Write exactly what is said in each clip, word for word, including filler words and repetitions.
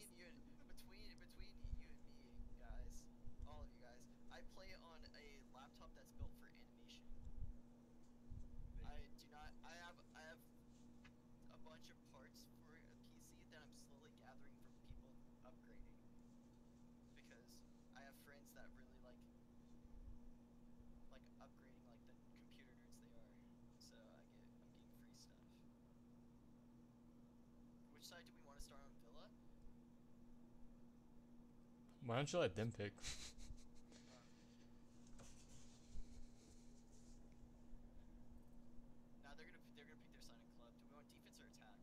between you and, between between you and me, guys, all of you guys, I play on a laptop that's built for animation. I do not. I have. I have a bunch of parts for a P C that I'm slowly gathering from people upgrading, because I have friends that really like like upgrading like the computer nerds they are. So I get. I'm getting free stuff. Which side do we want to start on, Villa? Why don't you let them pick? Now they're gonna they're gonna pick their side in club. Do we want defense or attack?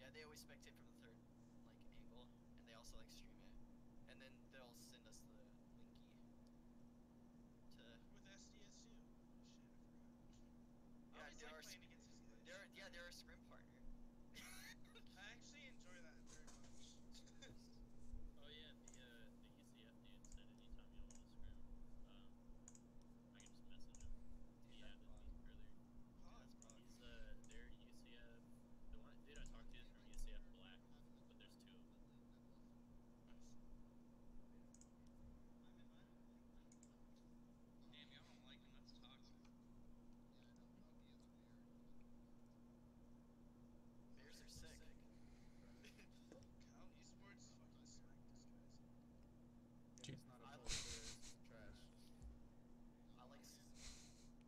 Yeah, they always spectate from the third like angle, and they also like stream it, and then they'll send us the linky to with S D S U. Shit, I forgot. Yeah, they're like playing against his glitch. They're, yeah, they're our scrim partner. I actually enjoy that very much. Oh yeah, the uh, the U C F dude said anytime y'all want to scrim, um, I can just message him. Dude, he added me earlier. Oh, that's probably. He's uh, their U C F. The one dude I talked to is from U C F Black, but there's two of them. Damn, y'all don't like him, that's toxic. Yeah, I don't know the other bear. Bears are sick. Cal Esports fucking smacked this guy's. It's not a full bear, it's trash. I like,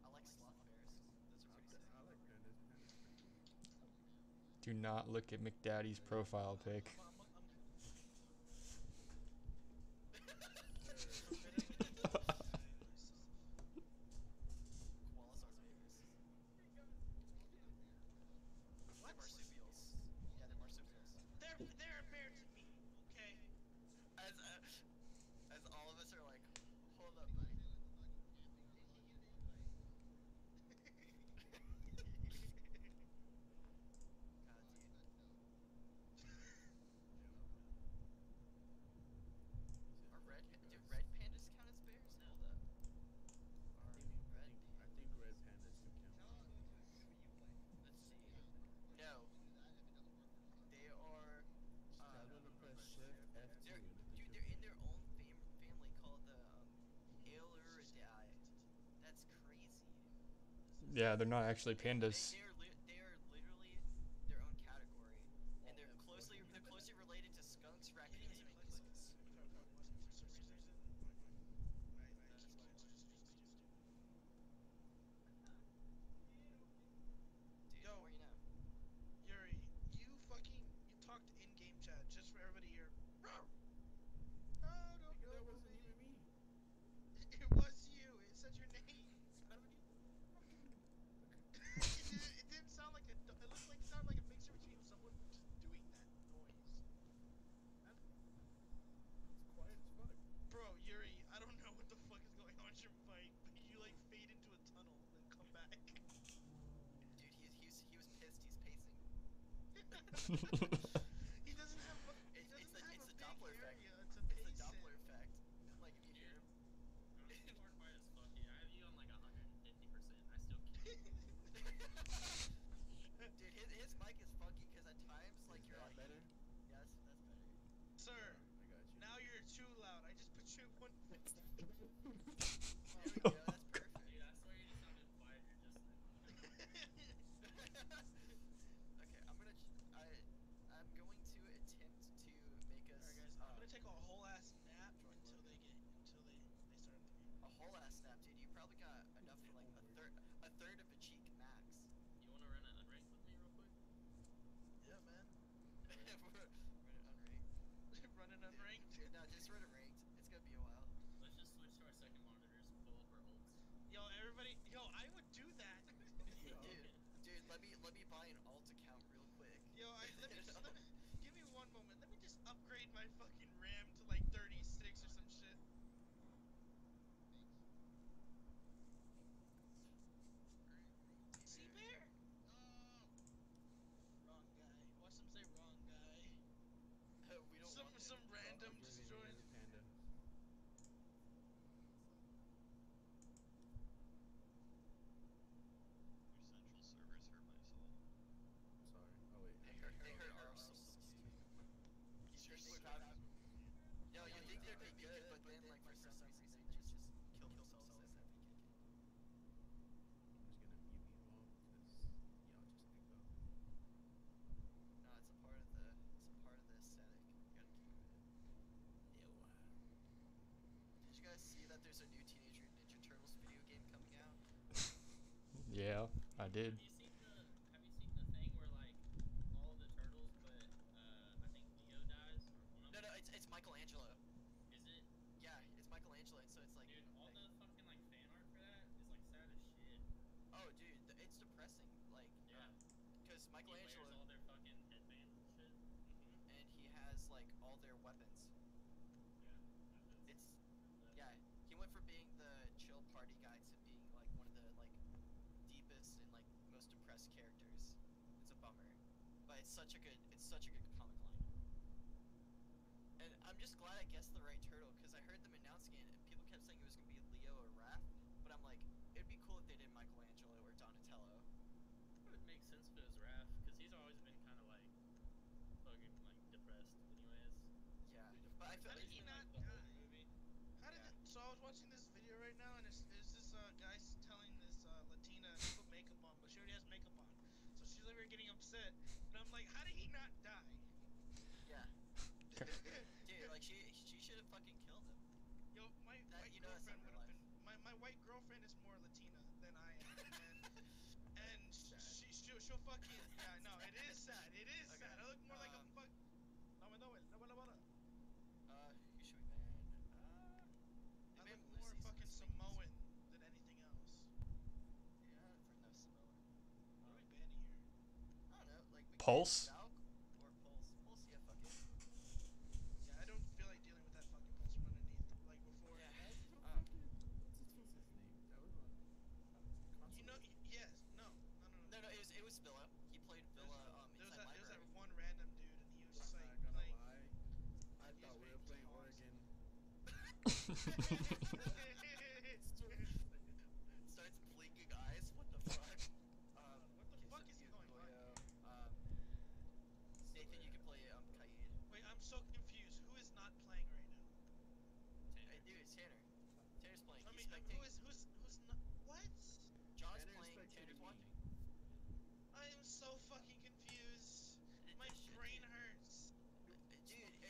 I like sloth bears. Those are pretty sick. I like bandit. Do not look at McDaddy's profile pic. What? They're marsupials. Yeah, they're marsupials. They're, they're a bear to me, okay? As, uh, as all of us are like, hold up, buddy. Yeah, they're not actually pandas. They, they, they, are, they are literally their own category, and they're closely they're closely related to skunks, raccoons, and monkeys. Dude, yo, where you now? Yuri, you fucking you talked in game chat just for everybody here. Oh, no, that wasn't even me. It, it was you. It said your name. It didn't sound like a. It looked like it sounded like a mixture between someone just doing that noise. That's, it's quiet as fuck. Bro, Yuri, I don't know what the fuck is going on with your mic, but you like fade into a tunnel and then come back. Dude, he he was, he was pissed. He's pacing. He doesn't have. He doesn't it's, it's have a, it's a, a Doppler effect. It's a, it's a Doppler effect. Like if you hear him. I'm bored by this fuck. I have you on like one hundred fifty percent. I still can't. Dude, his, his mic is funky because at times, like, is you're like... better? Yeah, that's, that's better. Sir, I got you. Now you're too loud. I just put you in one... There we go, that's perfect. Dude, I swear you just sounded quiet. You're just... Okay, I'm gonna... I, I'm going to attempt to make us... Alright guys, I'm um, gonna take a whole-ass nap until they get... Until they... They start... A whole-ass snap, dude. You probably got enough for like a third, a third of a cheek max. You wanna run an unranked with me real quick? Yeah, man. Run an unranked. Run an unranked. Dude, no, just run a ranked. It's gonna be a while. Let's just switch to our second monitors. Pull up our ults. Yo, everybody. Yo, I would do that. Dude, dude, let me let me buy an alt account real quick. Yo, I, let me just let me, give me one moment. Let me just upgrade my fucking RAM to like thirty-six or some shit. See, man? Castle. Yo, you think they'd be good, but then, like, for some reason, they just, just kill themselves as that they get it. I'm just gonna mute you all, because y'all just think about it. No, it's a part of the, it's a part of the aesthetic. You gotta keep it. Ew. Did you guys see that there's a new Teenage Mutant Ninja Turtles video game coming out? Yeah, I did. Have you seen the, have you seen the thing where, like, all the turtles, but, uh, I think Leo dies? Or one no, no, it's, it's Michelangelo. Is it? Yeah, it's Michelangelo, so it's like... Dude, all like, the fucking, like, fan art for that is, like, sad as shit. Oh, dude, th it's depressing, like... Yeah. Because uh, Michelangelo... He wears all their fucking headbands and shit. Mm-hmm. And he has, like, all their weapons. Yeah. It's... Yeah, he went from being the chill party guy to being, like, one of the, like... deepest and like most depressed characters. It's a bummer, but it's such a good it's such a good comic line. And I'm just glad I guessed the right turtle, because I heard them announcing it and people kept saying it was gonna be Leo or Raph, but I'm like, it'd be cool if they did Michelangelo or Donatello. It would make sense if it was Raph, because he's always been kind of like fucking like depressed anyways. Yeah, but I feel like he's not good. How did yeah. it, so I was watching this video right now, and it's, it's this uh, guy telling this uh, Latina to put makeup on, but she already has makeup on. So she's over getting upset, and I'm like, how did he not die? Yeah. Dude, like, she she should have fucking killed him. Yo, my that, white you know, girlfriend would have been... My, my white girlfriend is more Latina than I am, and, and she, she'll, she'll fucking... Yeah, no, it is sad. It is okay. sad. I look more um, like a fuck... No, no, no, no, no, no. Uh, you should be mad. I look more Lucy's fucking Samoan than anything else. Yeah, for no Samoan. What are we banning here? I don't know, like... We Pulse? Can or Pulse. Pulse, yeah, fuck it. Yeah, I don't feel like dealing with that fucking Pulse from underneath, like, before. Yeah. Um, what's his name? That was one. You know, yes, no. No, no, no. No, no, it was, it was Villa. He played Villa, um, inside library. There was that one random dude, and he was just, like, I'm not gonna lie. I thought we were playing Oregon. Starts blinking eyes. What the fuck? Um, what the fuck is he going on? Um, Nathan, you can play um Kaid. Wait, I'm so confused. Who is not playing right now? Tanner. Hey, dude, it's Tanner. Tanner's playing. I mean, who is who's who's not? What? John's playing. Tanner's watching. I am so fucking confused. My brain hurts. Dude,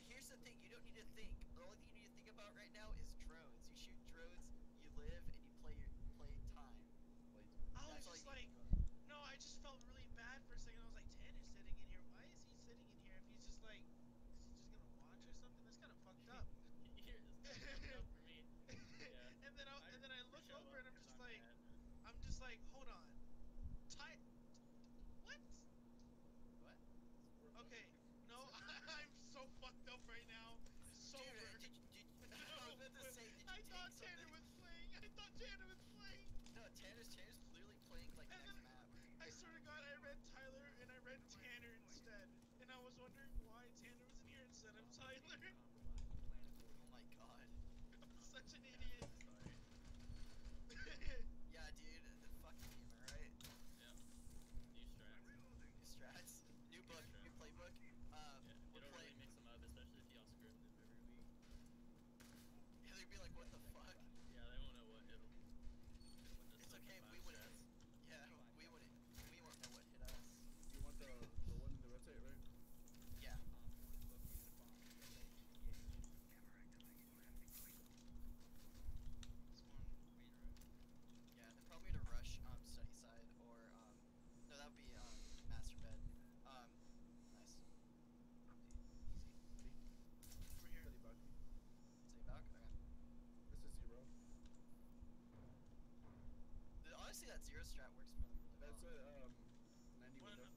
here's the thing, you don't need to think. The only thing you need to think about right now is drones. You shoot drones, you live, and you play your play time. Like, I was just like, no, I just felt really bad for a second. I was like, Tanner's sitting in here. Why is he sitting in here if he's just like, is he just gonna watch or something? That's kind of fucked up. You're just fucked up for me. Yeah. And then I and then I look over and I'm just like, I'm just like, hold on, Ty, what? What? Okay. No, I'm so fucked up right now. Sober. Dude, did, did, did, I, say, I thought Tanner something? was playing. I thought Tanner was playing. No, Tanner's Tanner's clearly playing like and next then, map. I swear to God, I read Tyler and I read Tanner instead, and I was wondering why Tanner was in here instead of Tyler. Oh my God, I'm such an idiot. Yeah, dude, the fuck team, alright? Yeah. New strats. New strats. New book. New playbook. Um, yeah, we don't really mix them up, especially if y'all screw them every week. Yeah, they'd be like, what the fuck? Yeah, they won't know what hit them. It's okay, we wouldn't. Yeah, we wouldn't. We won't know what hit us. You want the, the one in the rotate, right? Yeah. Yeah, they're probably gonna rush, um, study side, or, um, no, that would be, um, master bed. Um, nice. Study back. Study back? Okay. This is zero. Dude, honestly, that zero strat works really well. That's a um, ninety one window. On,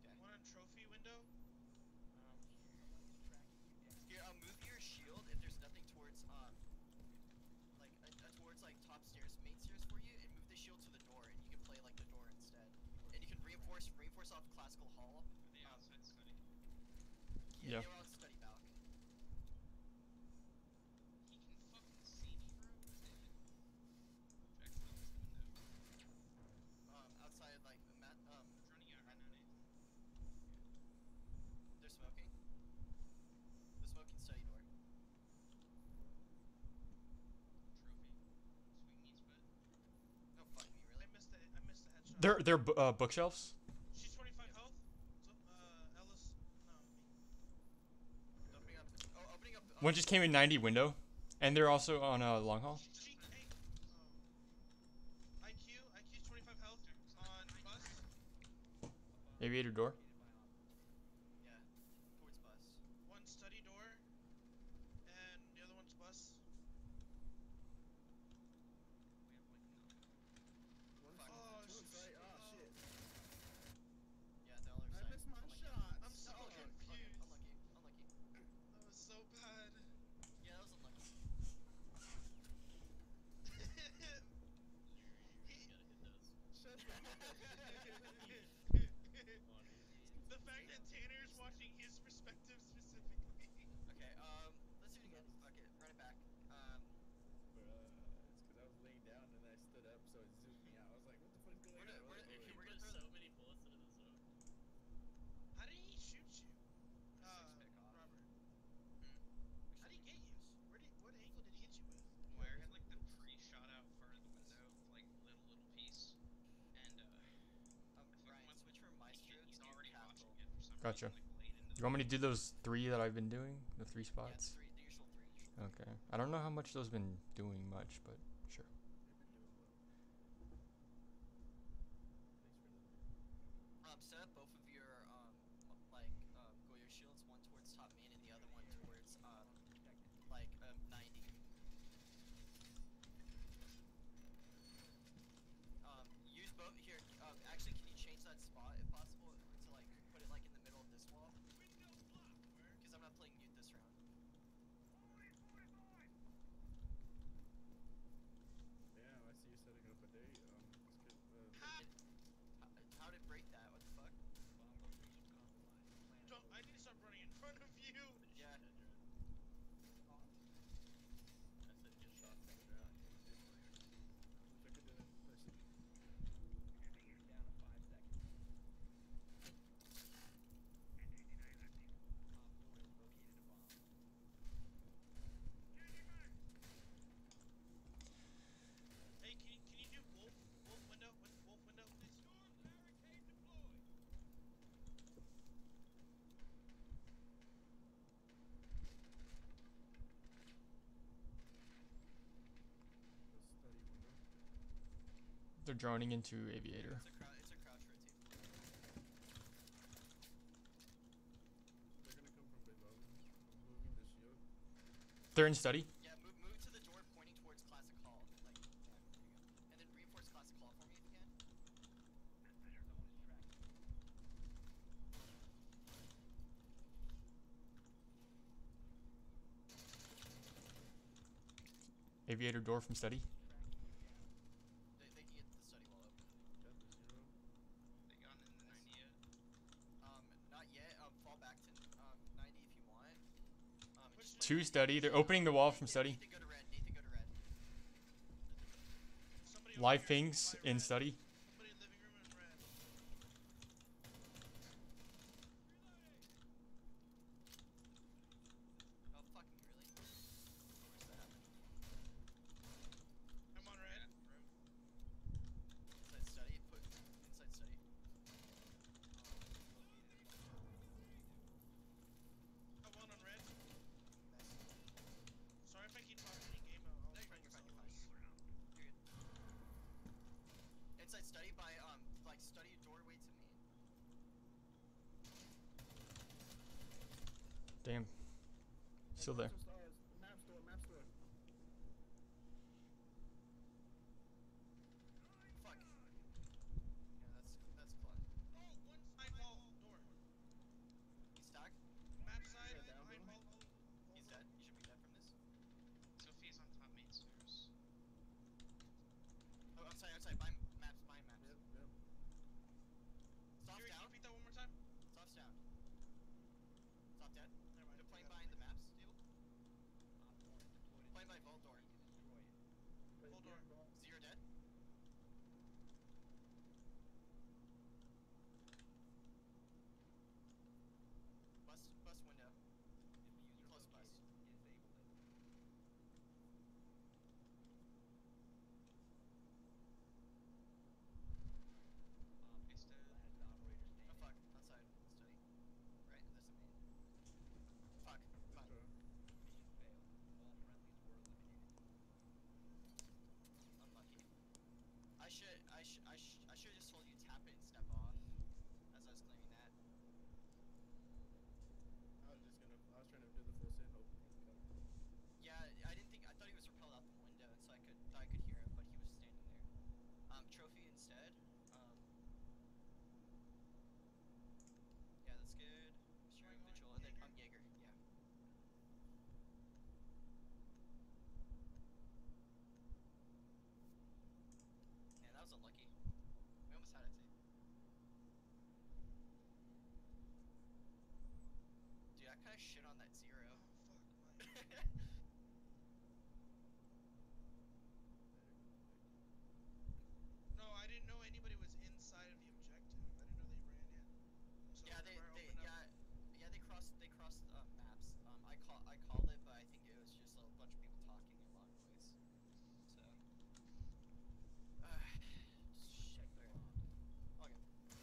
okay. One on trophy window. Um, Here, I'll move your shield if there's nothing towards um, like uh, towards like top stairs, main stairs for you, and move the shield to the door, and you can play like the door instead. And you can reinforce reinforce off classical hall. Are they outside study? Yeah, yeah. They were on study balcony. He can fucking see me, bro. Jackson is in the window. Um, outside, like, Matt, um... He's running out right now, Nate. They're smoking. They're smoking. They're they're uh, bookshelves. She's twenty-five health. So, uh, Alice, no. Dumping up, oh, opening up, oh. One just came in ninety window, and they're also on a uh, long haul. She, she, hey. um, I Q, I Q's twenty-five health on bus. Aviator door. Yeah, towards bus. One study door, and the other one's bus. The fact that Tanner's watching his perspective specifically. Okay, um, let's do it again. Fuck it, run it back. Um, Bruh, it's because I was laying down and I stood up, so it zoomed me out. I was like, what the fuck is going on? We're gonna throw so them. Many bullets into the zone. How did he shoot you? Uh, Robert. Hmm. How did he get you? Where did, what angle did he hit you with? Where? I had like the pre shot out front of the window, like little, little piece. And, uh, gotcha. You want me to do those three that I've been doing? The three spots? Yeah, three, the usual three, usual okay. I don't know how much those been doing much, but sure. Um, set up both of your, um, like, um, Goyo shields, one towards top main and the other one towards, um, like, um, ninety. Um, use both here. Um, actually, can you change that spot if possible? Put it like in the middle of this wall, because I'm not playing mute this round. Yeah, I see you setting up a date. Um, let's get, uh, how, did, how, how did break that? What the fuck? Don't, I need to stop running in front of you. Yeah. They're droning into aviator. It's a crowd, it's a crowd for a team. They're gonna come from below. I'm moving the shield. They're in study. Yeah, move, move to the door pointing towards classic hall. Like, yeah, there you go. And then reinforce classic hall for me if you can. Aviator door from study. Two study. They're opening the wall from study. Live things in study. Damn. Still there. Fuck. Yeah, that's that's fun. Oh, one side wall door. He's stuck. Map side behind wall. He's dead. You should be dead from this. Sophie's on top main stairs. Oh, outside, outside. Buy maps, buy maps. Yep, yep. Soft down. Can you repeat that one more time? Soft down. Soft dead. Playing behind the maps, table. Playing by Voldor. Voldor. Zero dead. Bus, bus window. Close bus. I shit on that zero. No, I didn't know anybody was inside of the objective. I didn't know they ran in. So yeah, they, they yeah, yeah, they crossed, they crossed uh, maps. Um, I call, I called it, but I think it was just a bunch of people talking in long ways. So, uh, just check their log. Okay.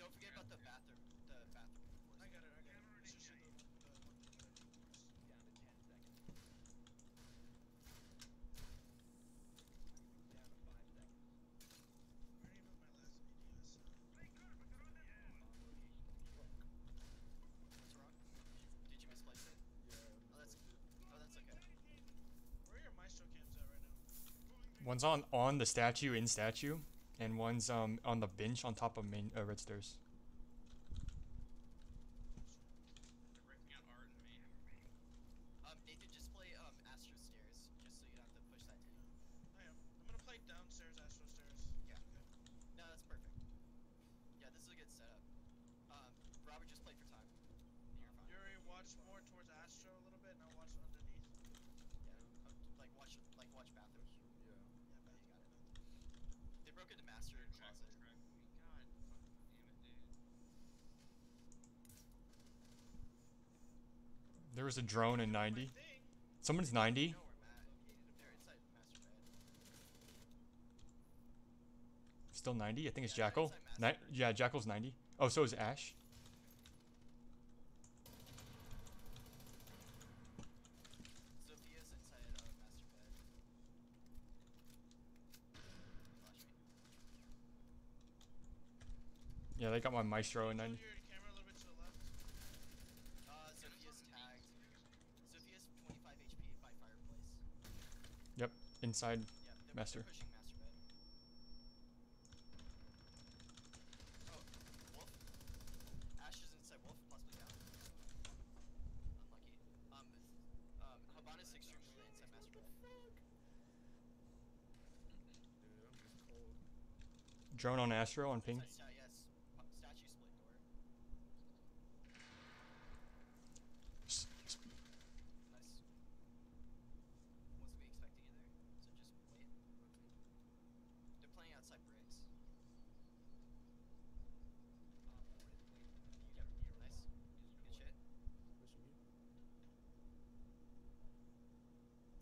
Don't forget about the bathroom. The bathroom. I got it. I got it. It's just the, the, the down to ten seconds. Down to five seconds. I already moved my last video. So. What's wrong? Did you misplace it? Yeah. Oh, that's. Oh, that's okay. Where are your maestro cams at right now? One's on on the statue in statue. And one's um on the bench on top of main uh, red stairs. They're ripping out art and main. Um, they did just play um Astro Stairs, just so you don't have to push that down. I am. I'm gonna play downstairs Astro Stairs. Yeah. Okay. No, that's perfect. Yeah, this is a good setup. Um, Robert just played for time. You're fine. Yuri, watch more towards Astro a little bit, and I'll watch underneath. Yeah. Um, like watch, like watch bathrooms. Yeah. Yeah, but you got it. They broke into master closet. God, fucking damn it, dude. There was a drone in ninety. Someone's ninety. No, we're mad. They're inside master bed. Still ninety? I think it's yeah, Jackal. Ni yeah, Jackal's ninety. Oh, so is Ash. Sophia's inside uh, master bed. Yeah, they got my maestro in ninety. Uh, Sophia's tagged. Sophia's twenty-five H P by fireplace. Yep, inside yeah, they're, master. They're pushing master bed. Oh, Wolf. Ash is inside Wolf, possibly down. Unlucky. Um, um, Habana's extremely inside master bed. Dude, I'm just cold. Drone on Astro on ping. Inside, yeah, yes. Statue split door. Nice. Wasn't we expecting it there, so just wait. They're playing outside breaks. Um, yep, nice. Good shit.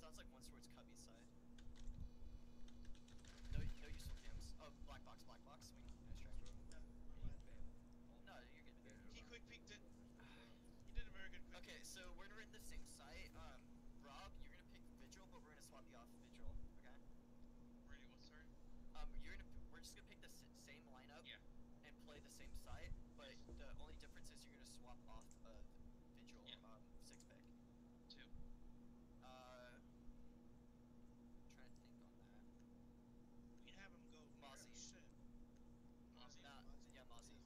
Sounds like one towards Cubby's side. No, no useful cams. Oh, black box, black box. Swing. Nice try. Yeah. No, you're good. He quick peeked it. He did a very good quick Okay, peek. So we're in the same site. Um, Rob, you're gonna pick Vigil, but we're gonna swap you off Vigil, okay? We're gonna what, sorry? Um, you're gonna, we're just gonna pick the same lineup yeah. and play the same site, but the only difference is you're gonna swap off uh, Vigil, yeah. um, six pick. Two. Uh, I'm trying to think on that. We can have him go Mozzie. Shit. Mozzie. Nah, Mozzie. Yeah, Mozzie.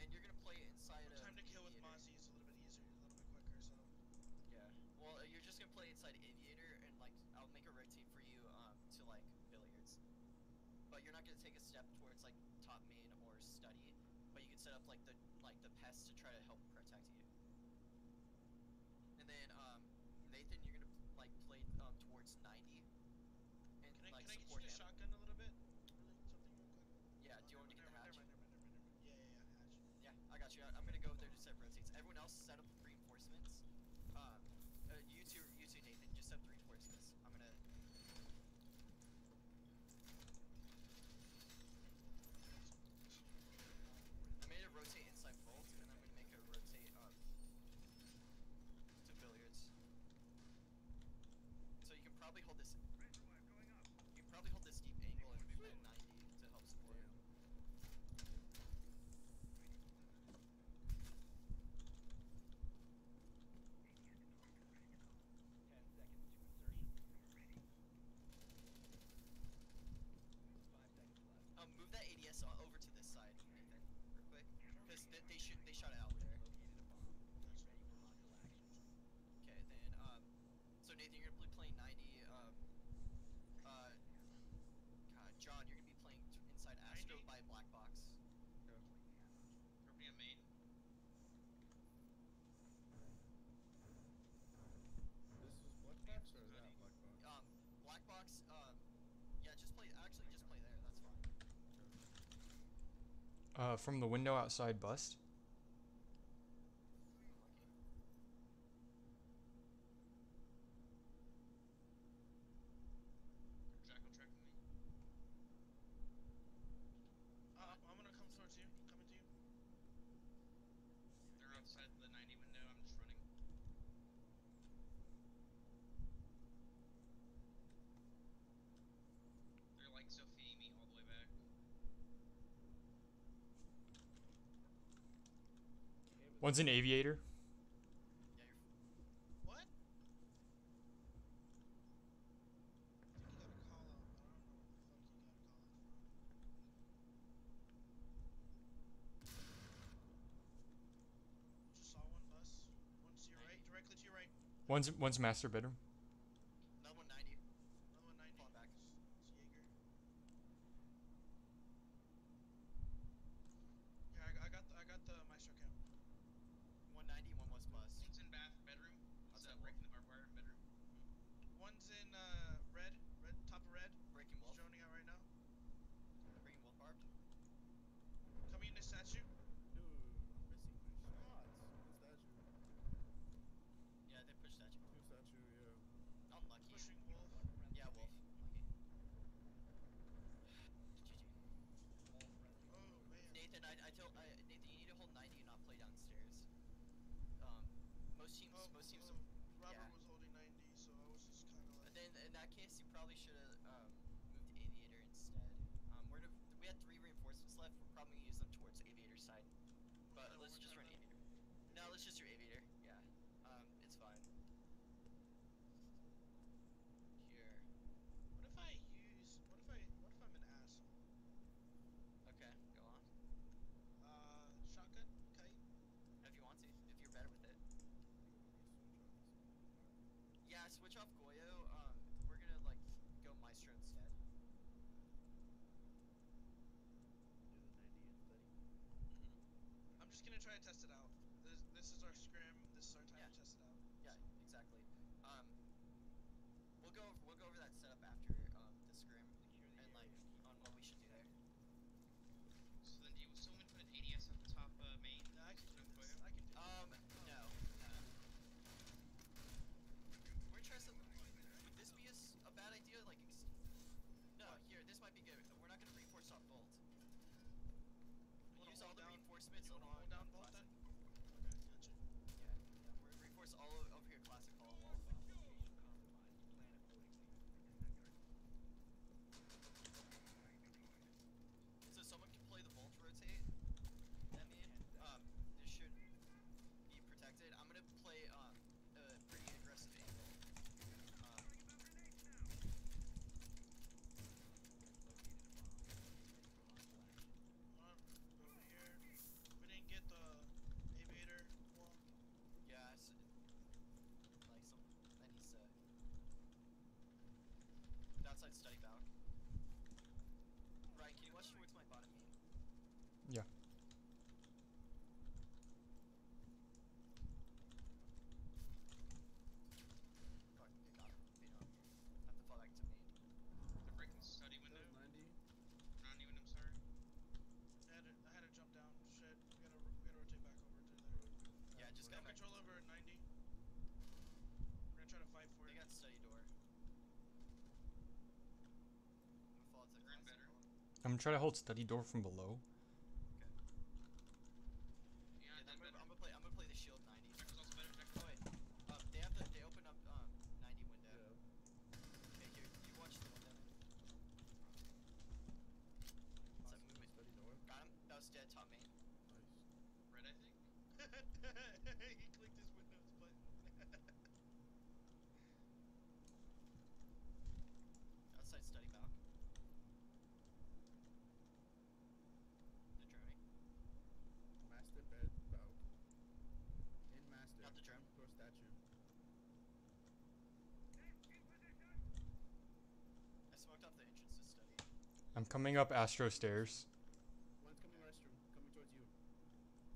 And you're gonna play inside of time to kill with Mozzie is a little bit easier, a little bit quicker, so. Yeah. Well, you're just gonna play inside Aviator, and like I'll make a rotate for you um, to like billiards. But you're not gonna take a step towards like top main or study. But you can set up like the like the pests to try to help protect you. And then um, Nathan, you're gonna like play um, towards ninety. And can I, like, can I get you the shotgun a little bit? Really, something real quick. Yeah. Oh, do you want me to get the hatch? Yeah, yeah, yeah. Yeah, I got you. I, I'm gonna go over there to set rotates. Everyone else set up reinforcements. Um, uh, you two, you two, Nathan, just set up the reinforcements. I'm gonna. I made a rotate inside Bolt, and I'm gonna make a rotate um to Billiards. So you can probably hold this. You can probably hold this deep angle and move at ninety to help support. Yeah. Um, move that A D S over to this side, Nathan, real quick, because they, they should they shot it out there. Okay, then um, so Nathan, you're gonna be playing ninety. Um, uh, God, John, you're gonna be playing inside Astro by Black Box. Go. Everybody on main. This is Black Box or is that Black Box? Um, Black Box. Um, yeah, just play. Actually, just play there. That's fine. Uh, from the window outside, bust. Jackal tracking me. Uh, I'm gonna come towards you. Coming to you. They're outside the ninety window. I'm just running. They're like Sophie, me all the way back. One's an aviator. Yeah, you're... What? I think you got a call out. I don't know what the fuck you got a call out. Just saw one bus. One's to your right, directly to your right. One's one's master bedroom. Another one ninety. Another one ninety. Fall back. It's Jaeger. Yeah, I, I got the, I got the maestro cam. one ninety, one was bus. One's in bath, bedroom. What's that? Breaking the barbed wire, bedroom. One's in uh, red, red, top of red. Breaking wolf. He's droning out right now. Breaking wolf barbed. Coming in the statue. Dude, I'm missing my shots. Statue. Yeah, they pushed statue. Two statue, yeah. I'm lucky. Pushing wolf. Yeah, wolf. Oh, man. Nathan, I, I tell, I, Nathan, you need to hold ninety and not play downstairs. Um, most teams, oh, most teams. Um, are, Robert yeah. was holding ninety, so I was just kind of. Like... And then in that case, you probably should have um, moved to aviator instead. Um, we're gonna, we had three reinforcements left. We're probably gonna use them towards the aviator side. But yeah, let's just run aviator. Aviator. No, let's just do aviator. Yeah, um, it's fine. Here. What if I use? What if I? What if I'm an asshole? Okay, go on. Uh, shotgun, kite. If you want to, if you're better with it. Yeah, switch off Goyo. Um, we're gonna like go Maestro instead. Do the ninety buddy. Mm-hmm. I'm just gonna try to test it out. This this is our scrim. This is our time yeah. to test it out. Yeah, so. exactly. Um, we'll go we'll go over that setup after um the scrim and like on what we should do there. So then do you still want to put an A D S on the top uh, main? No, I can do this. I can do Um, no. no. We're trying to... Would this be a, a bad idea? Like, ex no, here, this might be good. We're not going to reinforce on bolt. We'll use all the down, reinforcements on all down bolt then? Okay, gotcha. Yeah, yeah, we're going to reinforce all over, over here, classic all wall. Someone can play the bolt rotate. I mean, um, this should be protected. I'm gonna play um, a pretty aggressive angle. Um, One over here. We didn't get the aviator wall. Yeah, I said, like some. I need to. Outside study balcony. Ryan, can you watch towards my bottom main? Yeah. God, they got they don't have to fall back to main. They're breaking the study window. ninety. ninety window, I'm sorry. I had, to, I had to jump down. Shit, we gotta, we gotta rotate back over to there. Yeah, uh, just got control back. Over ninety. We're gonna try to fight for they it. They got study door. I'm gonna fall to the ground better. I'm gonna try to hold study door from below. Okay. Yeah, yeah I'm, gonna, I'm gonna play. I'm gonna play the shield ninety. Jackal's also better. Jackal's oh wait, um, they have the. They open up um ninety window. Yeah. Okay, here you watch the window. What's that movement? Study door. Got him. That was dead. Top main. Nice. Red, I think. He clicked his Windows button. Outside study balcony. I'm coming up Astro stairs. One's coming restroom, coming towards you.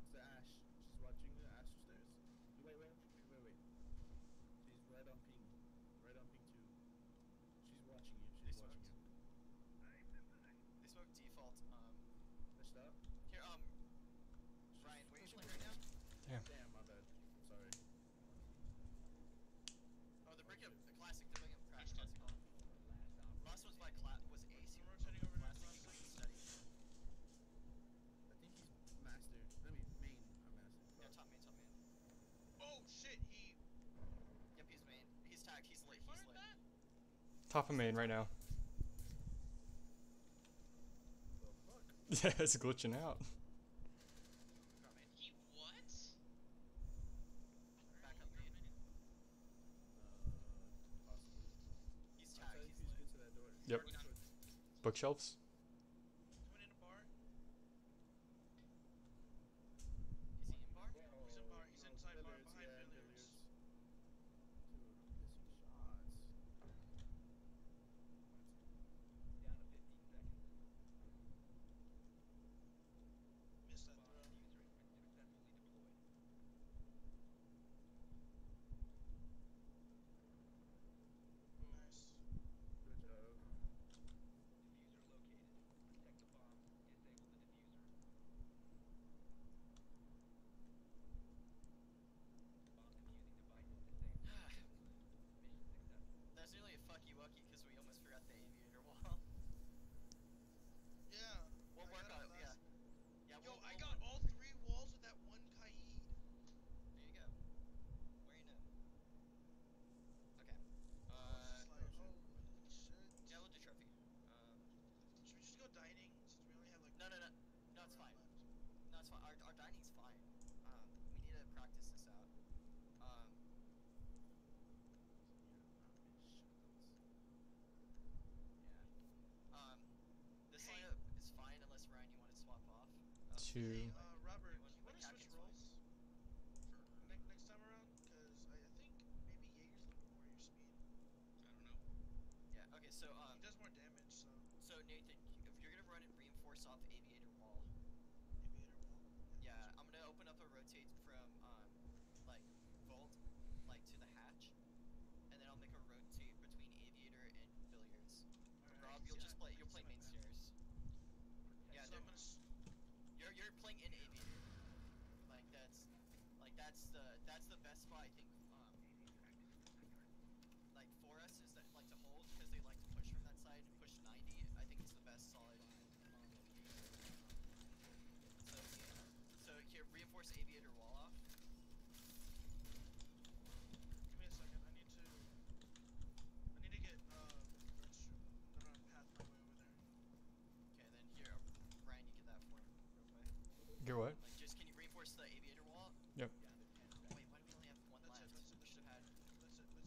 It's the Ash. She's watching the Astro stairs. Wait, wait, wait, wait, wait. She's right on ping. Right on ping two. She's watching you. She's they watching smoked. you. They smoke default. Um. Pushed up. Here, um. Ryan, where are you playing right now? Yeah. Damn, my bad. I'm sorry. Oh, the breakup, the classic, the breakup crash classic. Last one's by class was A C. Rotating over last one. I think he's master. I mean main. I'm master. Yeah, top main, top main. Oh shit, he. Yep, he's main. He's tagged. He's late. He's late. Top of main right now. The fuck? Yeah, it's glitching out. He what? Back up main. He's tagged. He's late. Yep. Bookshelves. Someone in a bar. Is he in bar? Yeah, oh, he's in bar. He's inside bar behind yeah, failures. Missed that throw. Nice. That's nearly a fucky wucky because we almost forgot the aviator wall. Yeah. We'll I work got on it. Yeah. yeah Yo, we'll, I we'll got work. all three walls with that one Kaid. There you go. Where you know? Okay. Uh. Like, oh, shit. Yeah, we'll do trophy. Um. Should we just go dining? Since we only have like. No, no, no. No, it's fine. Left. No, it's fine. Our our dining's fine. Um, we need to practice this out. Um. Um, this hey. lineup is fine unless Ryan, you want to swap off. Um, Two. Hey, uh, Robert, do you want to switch roles ne next time around? Because I, I think maybe Jaeger's looking more your speed. I don't know. Yeah. Okay. So um. He does more damage. So. So Nathan, if you're gonna run and reinforce off aviator wall. Aviator wall. Yeah. yeah I'm gonna open up a rotate from um, like vault, like to the hatch, and then I'll make a rotate between aviator and billiards. Rob, you'll yeah, just play. You'll play main stairs. Yeah, so gonna... you're you're playing in aviator. Like that's, like that's the that's the best spot I think. Um, like for us is that like to hold because they like to push from that side and push ninety. I think it's the best solid. Um, so yeah. so here reinforce aviator wall off. Give me a second. I need to. I need to get. Uh, Your what? Like just can you reinforce the aviator wall? Yep. Yeah. Wait, why do we only have one that's left? It, we should have had. That's it, that's it.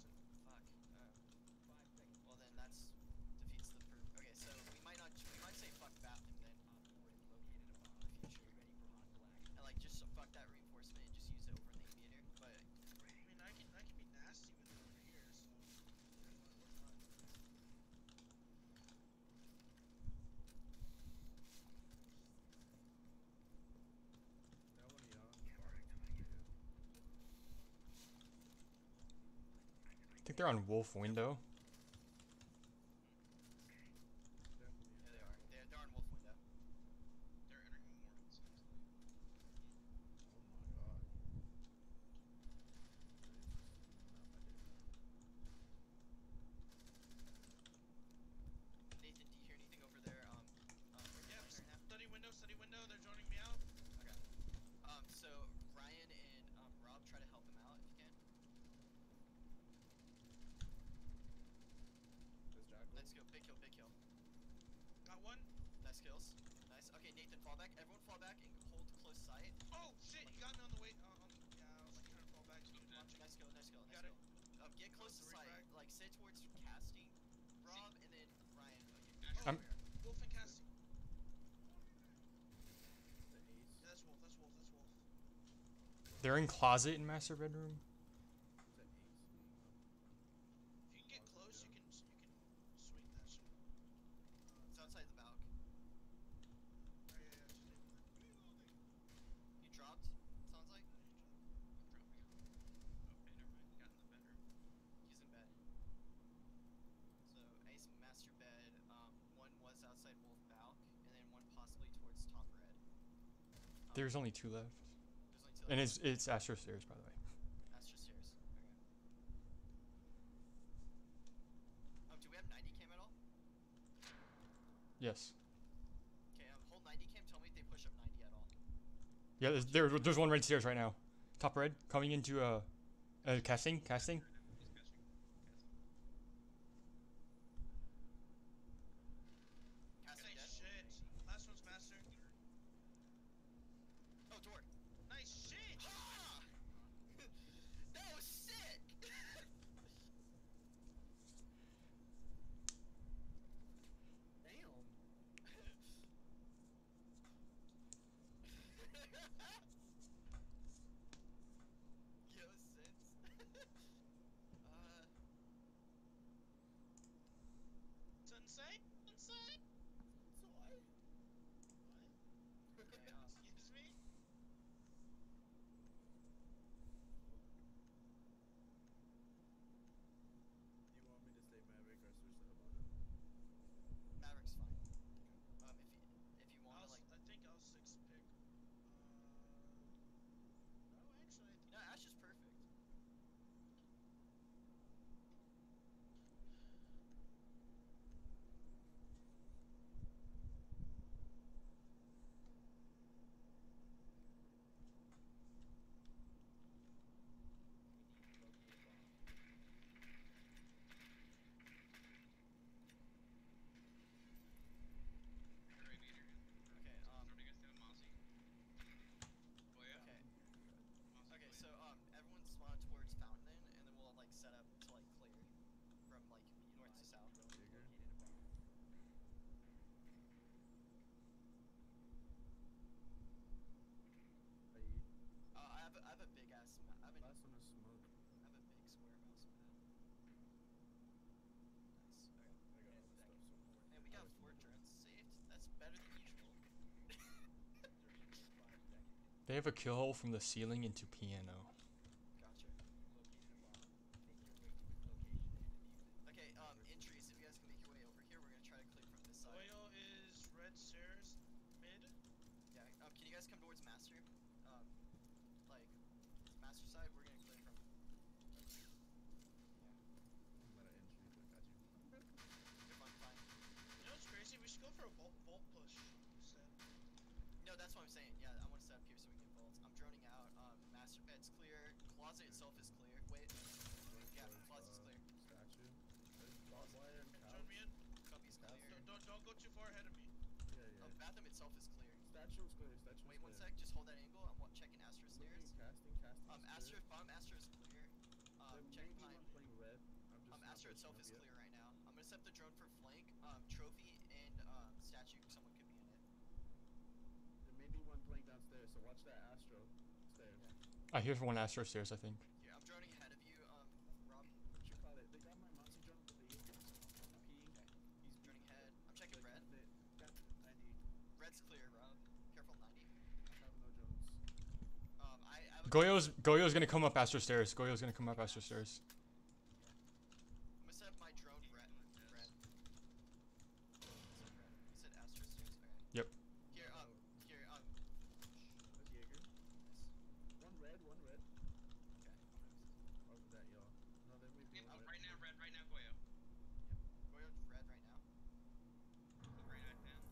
Fuck. Uh, five seconds. Well then, that's defeats the proof. Okay, so we might not. We might say fuck bathroom then. And like just fuck that reinforcement and just use it over the aviator. But I mean, I can I can be nasty with it over here. So. I think they're on Wolf Window. Yeah, they are. They're, they're on Wolf Window. They're entering Morgan's. Oh my god. Nathan, do you hear anything over there? Um, um yeah, study window, study window. They're joining me out. Okay. Um, so Ryan and um, Rob try to help them out if you can. Let's go, big kill, big kill. Got one. Nice kills. Nice. Okay, Nathan, fall back. Everyone fall back and hold close sight. Oh shit, like, you got me on the way. Uh, on the, yeah, I was like trying to fall back. So nice kill, nice kill, nice got kill. It. Um, get close to sight. Like, say towards casting, Rob, and then Ryan. Okay. Oh, I'm Wolf and casting. Yeah, that's Wolf, that's Wolf, that's Wolf. They're in closet in master bedroom. If you can get close, you can... outside the balcony. There's only two left. There's only two left. And it's it's Astro Series, by the way. Astro Series. Okay. Um, do we have ninety cam at all? Yes. Okay, um, hold ninety cam. Tell me if they push up ninety at all. Yeah, there's there, there's one red stairs right now. Top red, coming into a, a casting, casting. They have a kill hole from the ceiling into piano. Gotcha. Okay, um, entries, if you guys can make your way over here, we're gonna try to clear from this side. Oil is red stairs, mid. Yeah, um, can you guys come towards master? Um, like, master side, we're gonna clear from. Yeah. Got you. You're fine, fine. You know what's crazy? We should go for a bolt, bolt push instead. No, that's what I'm saying. Yeah, I want to set up here so we can get bolts. I'm droning out. Um, master bed's clear. Closet itself is clear. Wait. Yeah, closet's clear. Statue. Drone me in. Copy's clear. No, don't, don't go too far ahead of me. Yeah, yeah. Um, bathroom itself is clear. Statue is clear. Statue. Wait one sec. Just hold that angle. I'm checking Astra's stairs. Casting, casting. Um, Astra, bottom Astra is clear. Um, checking behind. Um, Astra itself is clear right now. I'm gonna set up the drone for flank. Um, trophy and um statue. Someone could be in it. Maybe one playing downstairs, so watch that Astro stairs. I hear one Astro stairs, I think. Yeah, I'm droning ahead of you, um, Rob. What you call it? They got my Mozzie drone for the U S. Okay. He's droning ahead. I'm checking red. Red's clear, Rob. Careful, ninety. I have no drones. Um, I, I have a Goyo's, Goyo's gonna come up Astro stairs. Goyo's gonna come up Astro stairs. Yeah. I'm gonna set up my drone red. Red. I said Astro stairs, okay. Yep. Here, um. Here, um, Jaeger. One red, one red. Okay. Over that, y'all. No, then we yep, right now, red, right now, Goyo. Yep. Goyo's red right now. Go right back down.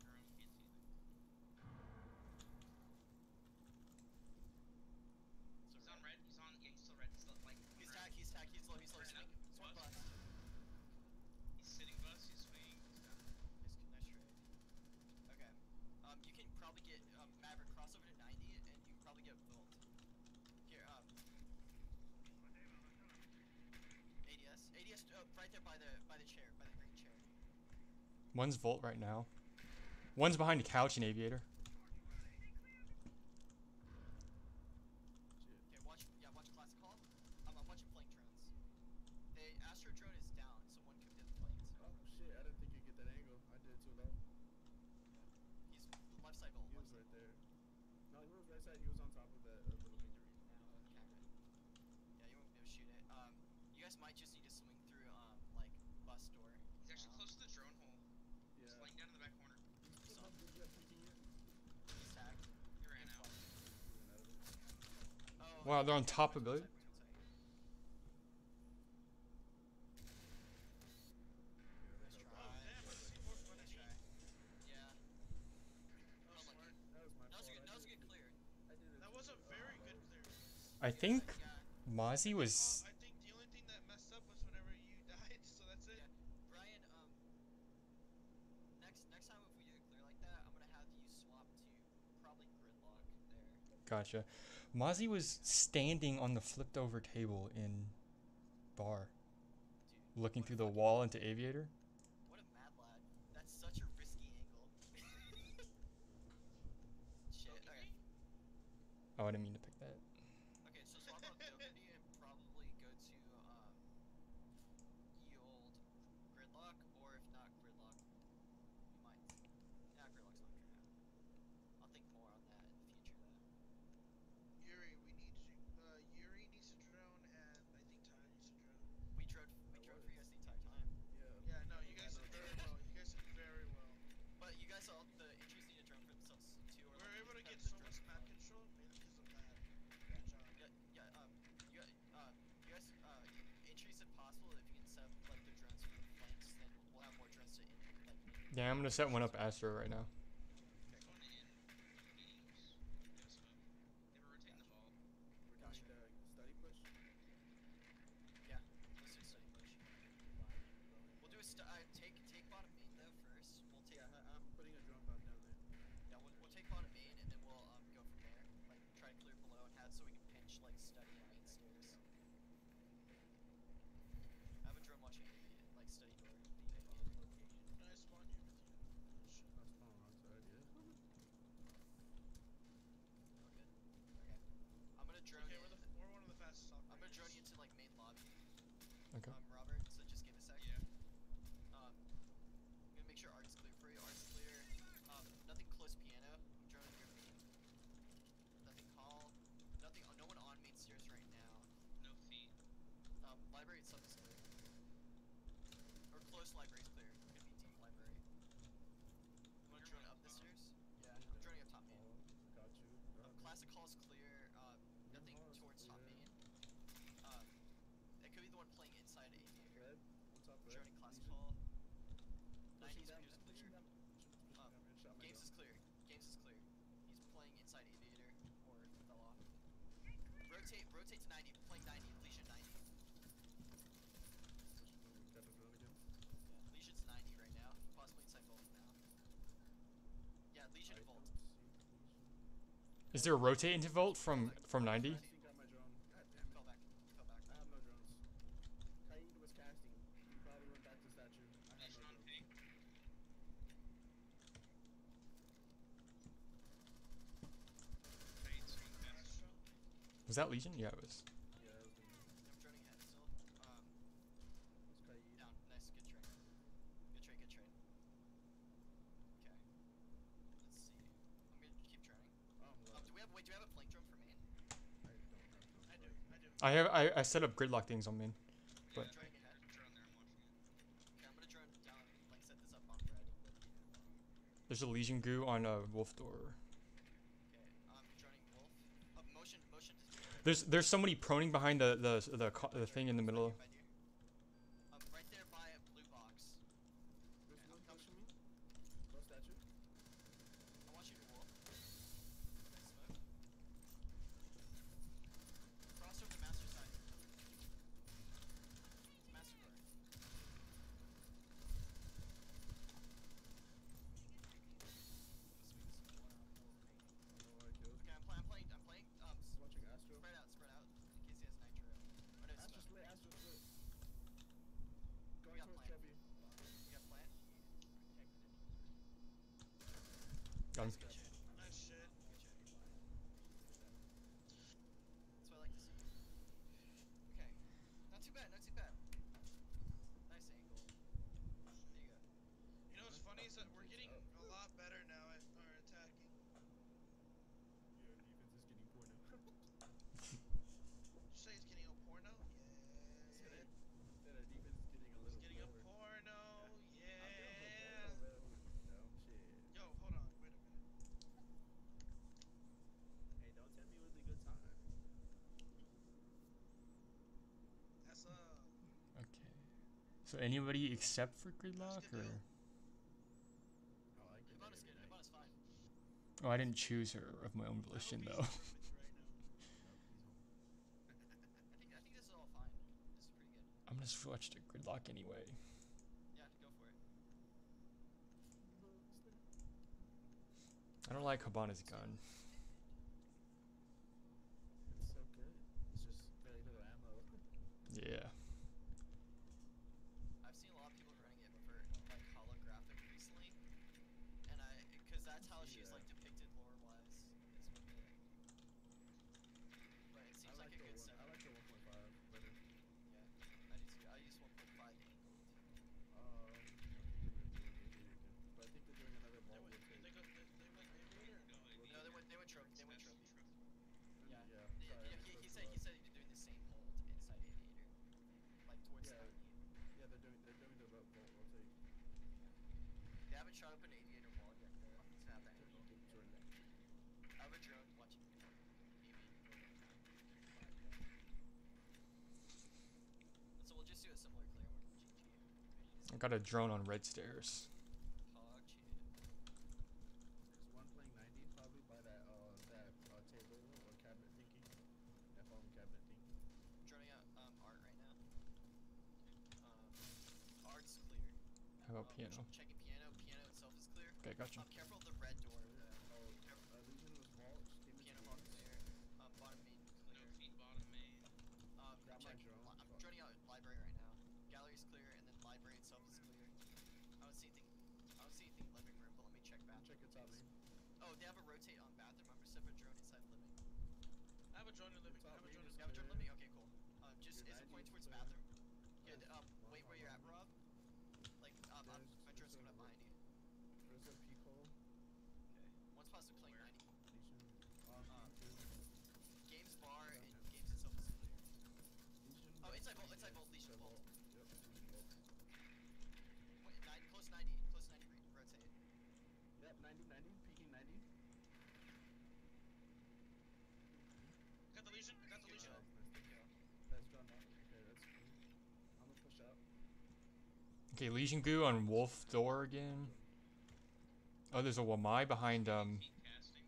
Jump in the room, can't see anything. He's on red, he's on, yeah, he's still red. He's still, like, he's red. Tack, he's tack, he's low, he's low. He's, he's one bus. bus. He's sitting bus, he's swinging. He's connected. Okay. Um, you can probably get um, Maverick crossover to ninety, and you can probably get bolt. Here, um, A D S, A D S, oh, right there by the by the chair, by the green chair. One's Volt right now. One's behind a couch in Aviator. Okay, watch, yeah, watch Classic Hall. Um, I'm watching flank drones. The Astro drone is down, so one could get the flanks. Oh shit! I didn't think you'd get that angle. I did it too low. He's left side goal. He was right there. No, he was right side. He was on top of that. Uh, yeah, you won't be able to shoot it. Um, you guys might just need to swing through, um, like, bus door. He's actually um, close to the drone hole. Yeah. He's laying down in the back corner. He's tagged. He ran Wow, they're on top of it. I think Mozzie was. I think the only thing that messed up was whenever you died, so that's it. Brian, um, next next time if we do a clear like that, I'm gonna have you swap to probably Gridlock there. Gotcha. Mozzie was standing on the flipped over table in bar, dude, looking through the wall into aviator. What a mad lad! That's such a risky angle. Shit. Okay. Oh, I didn't mean to pick that. Yeah, I'm gonna set one up Astro right now. Is there a rotate into vault from from ninety? Was that Legion? Yeah, it was. I have I, I set up gridlock things on main, but there's a Legion goo on a uh, wolf door. There's there's somebody proning behind the the the, the, the thing in the middle. Spread out, spread out, in case he has nitro. But it's Astra's lit, Astra's lit. So anybody except for Gridlock, or? Oh, I didn't choose her of my own volition, though. I'm gonna switch to Gridlock anyway. Yeah, go for it. I don't like Habana's gun. It's so good. It's just really good ammo. Yeah. I've seen a lot of people running it for like holographic recently, and I, because that's how she's yeah. like depicted lore-wise. But it seems I like, like a good setup. I like the one point five. But I use one point five. Um, but I think they're doing another one. They, they, they, they, they, they, no, they went, they went trophy. They went trophy. Yeah. Yeah. yeah, yeah he, he said, he said they're doing the same hold inside Aviator, like towards yeah. ninety. Yeah, they're doing, they're doing the vault rotate. They haven't shot up an Aviator wall yet. It's not that. I have a drone watching. So we'll just do a similar clear one to G T A. I got a drone on red stairs. Oh, shit. There's one playing ninety probably by that uh that uh, table or cabinet thinking. That phone cabinet thinking. I'm droning out um art right now. Um art's clear. How about um, piano? Checking piano, piano itself is clear. Okay, gotcha. Um, careful of the red door. The, oh, uh, Legion was small. Piano box clear. Um bottom main clear. No feet bottom main. Um, I'm joining out library right now. Gallery's clear, and then library itself is clear. I don't see anything. I don't see anything living room, but let me check bathroom. Check it's obvious. Oh, they have a rotate on bathroom. I'm just have a drone inside living. I have a drone in living. I have a drone. Have a drone living. Okay, cool. Um, just is it point towards bathroom? Yeah. Um, wait where you're at, Rob. Like, um, I'm, my drone's going up behind you. There's a peephole. Okay. One's possibly playing ninety. Um, games bar and games itself is clear. Oh, inside vault, inside vault, Legion vault. Yep, Legion vault. Wait, nine, close ninety, close ninety, rotate. Yep, ninety, ninety, peeking ninety. Got the Legion, got the Legion. That's drawn down. Okay, that's cool. I'm gonna push out. Okay, Legion goo on Wolf door again. Oh, there's a Wamai behind, um... casting.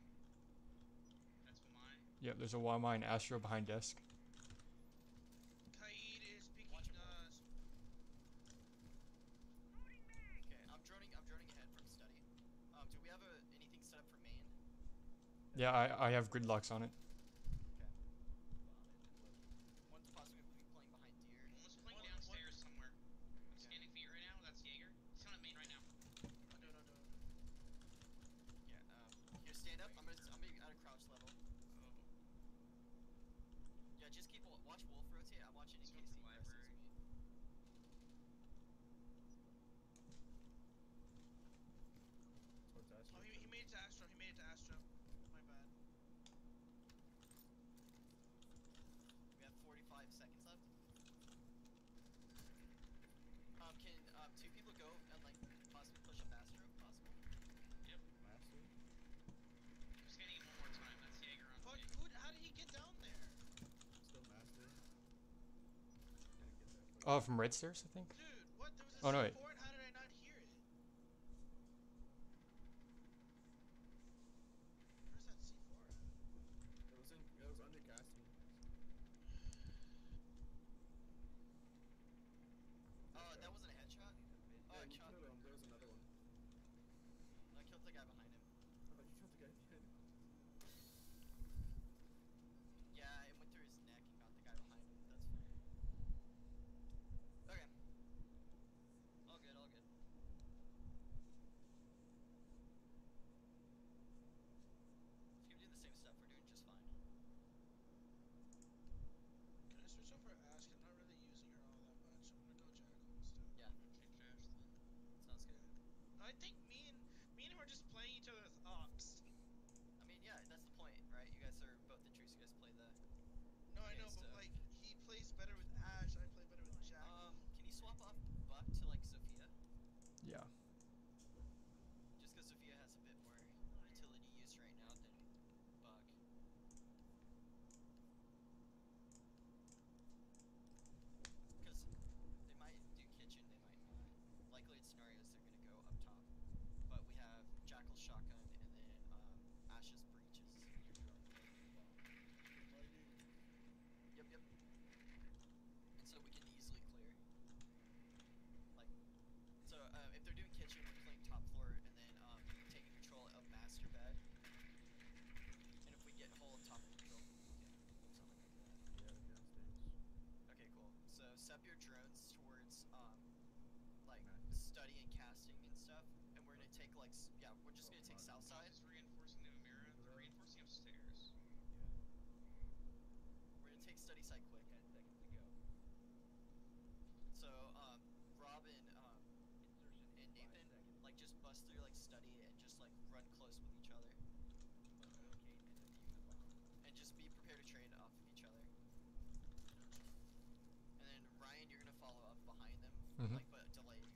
That's Wamai. Yep, there's a Wamai and Astro behind desk. Yeah, I, I have gridlocks on it. Okay. One's possibly playing behind deer. One's playing downstairs somewhere. I'm scanning for you right now. That's Jaeger. He's on main right now. Oh, no, no, no. Yeah, um, here, stand up. I'm gonna, I'm gonna, at a crouch level. Oh. Yeah, just keep, watch Wolf rotate. I'm watching in case he presses me. Oh, he, he made it to Astro. He made it to Astro. My bad. We have forty-five seconds left. Um, can um, two people go and like possibly push up Astro if possible? Yep. Absolutely. I'm just getting it one more time. That's Jaeger on. But who? How did he get down there? Still master. Oh, from red stairs, I think. Dude, what? There was a oh no! Wait. How did I not hear it? It was under casting. Oh, uh, that wasn't a headshot? Oh, yeah, I killed him. There was another one. I killed the guy behind him. Oh, you killed the guy behind him? Yeah, it went through his neck and got the guy behind him. That's fair. Okay. All good, all good. If you do the same stuff, we're doing just fine. Can I switch over to Ash? I'm not really using her all that much. I'm gonna go Jackal instead. Yeah. Ash then. Sounds good. I think me and me and him are just playing each other as ops. I mean, yeah, that's the point, right? You guys are both the truce. You guys play the. No, I know, but like he plays better with Ash. I play better with Jackal. Um, can you swap up Buck to like Sophia? Yeah. Just because Sophia has a bit more utility use right now than Buck. Because they might do kitchen, they their drones towards um, like studying casting and stuff, and we're gonna take like yeah, we're just gonna take south side. Just reinforcing the mirror, they're reinforcing upstairs. We're gonna take study side quick. Ten seconds to go. So um, Robin um, and Nathan like just bust through like study and just like run close with each other. And just be prepared to trade off of each other. And then Ryan, you're gonna follow up behind them, mm-hmm. like but delayed.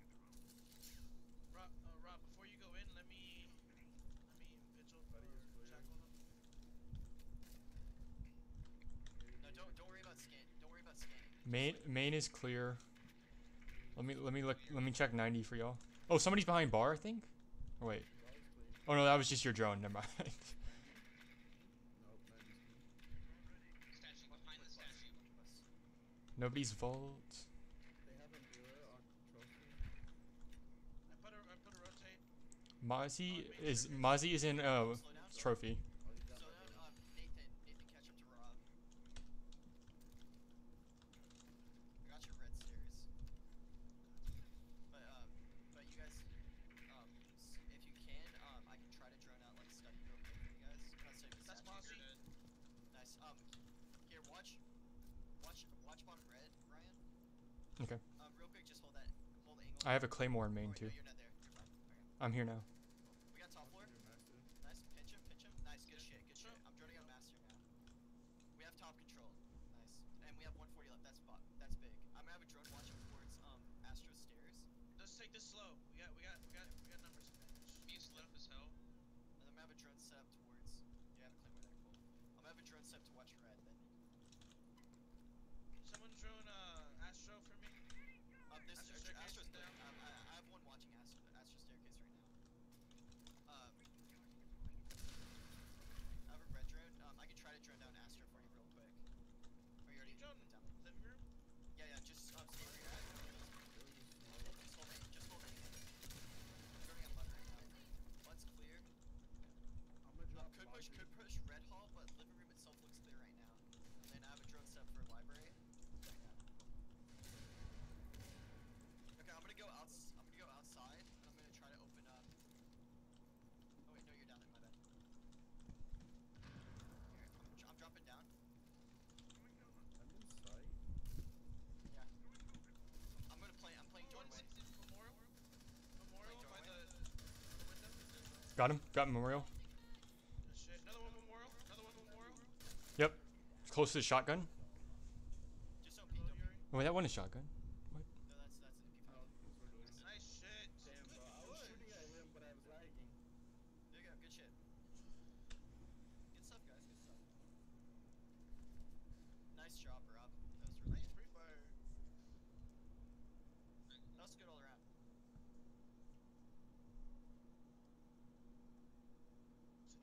Rob, uh, Rob, before you go in, let me let me vigil for Jackal. No, don't don't worry about scan. Don't worry about scanning. Main main is clear. Let me let me look. Let me check ninety for y'all. Oh, somebody's behind bar, I think. Or wait. Oh no, that was just your drone. Never mind. Nobody's vault. They have a mirror on control. I put a, I put a rotate. Mozzie oh, is Mozzie is in uh trophy. So then, um, Nathan, Nathan, catch up to Rob. I got your red stairs. But um, but you guys, um, if you can, um, I can try to drone out like study real quick for you guys. That's it. That's Mozzie. Nice. Um, here, watch. Watch, watch bottom red, Ryan. Okay. Um, real quick, just hold that, hold the angle. I have a claymore in main oh, too. No, you're not there. You're okay. I'm here now. We got top floor. Nice, pinch him, pinch him. Nice, good shit, good shit. I'm joining on master now. We have top control. Nice, and we have one forty left. That's bot. That's big. I'm gonna have a drone watching towards um Astro stairs. Let's take this slow. We got, we got, we got, we got numbers. Being slid up as hell. And I'm gonna have a drone set up towards. You have a claymore there, cool. I'm gonna have a drone set up to watch red then. Someone drone uh, Astro for me. Um, this Astro staircase. Astro's there. Um, I, I have one watching Astro, Astro staircase right now. Um, I have a red drone. Um, I can try to drone down Astro for you real quick. Are you already drone down the living room? Yeah, yeah. Just um, stay where you're at. Just hold it. Just hold it. Droning on button right now. Butt's clear. Um, could push, could push red hall, but living room itself looks clear right now. And then I have a drone set for library. Okay, I'm gonna go out. I'm gonna go outside. And I'm gonna try to open up. Oh wait, no, you're down in my bed. Here, I'm, I'm dropping down. I'm inside. Yeah. I'm gonna play. I'm playing doorway. Memorial. Memorial by the window. Got him. Got Memorial. Shit. Another one Memorial. Another one Memorial. Yep. Close to the shotgun. Just don't peek, don't worry. Oh, wait, that one is shotgun. What? No, that's that's an nice shit. Damn, bro. I was shooting at him, but I was lagging. There you go. Good shit. Good stuff, guys. Good stuff. Nice job, Rob. That was really nice free fire. That was good all around. So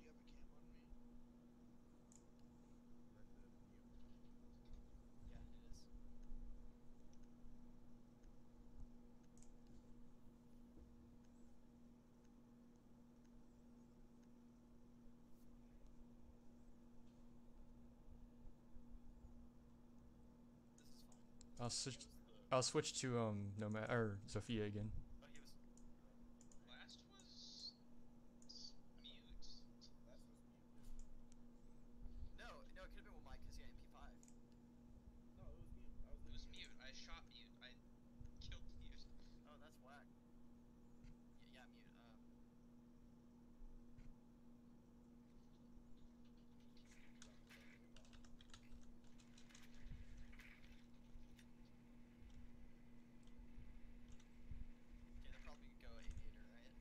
do you have a cam on me? Yeah, it is. This is fine. I'll switch. I'll switch to um Nomad or Sophia again. Oh, he was last was mute. Last was mute. No, no, it could have been with Mike because he had M P five. No, it was mute. I was it was mute. I shot mute. I killed mute. Oh, that's whack. Yeah, yeah, mute. Um. Okay, they'll probably go aviator, right?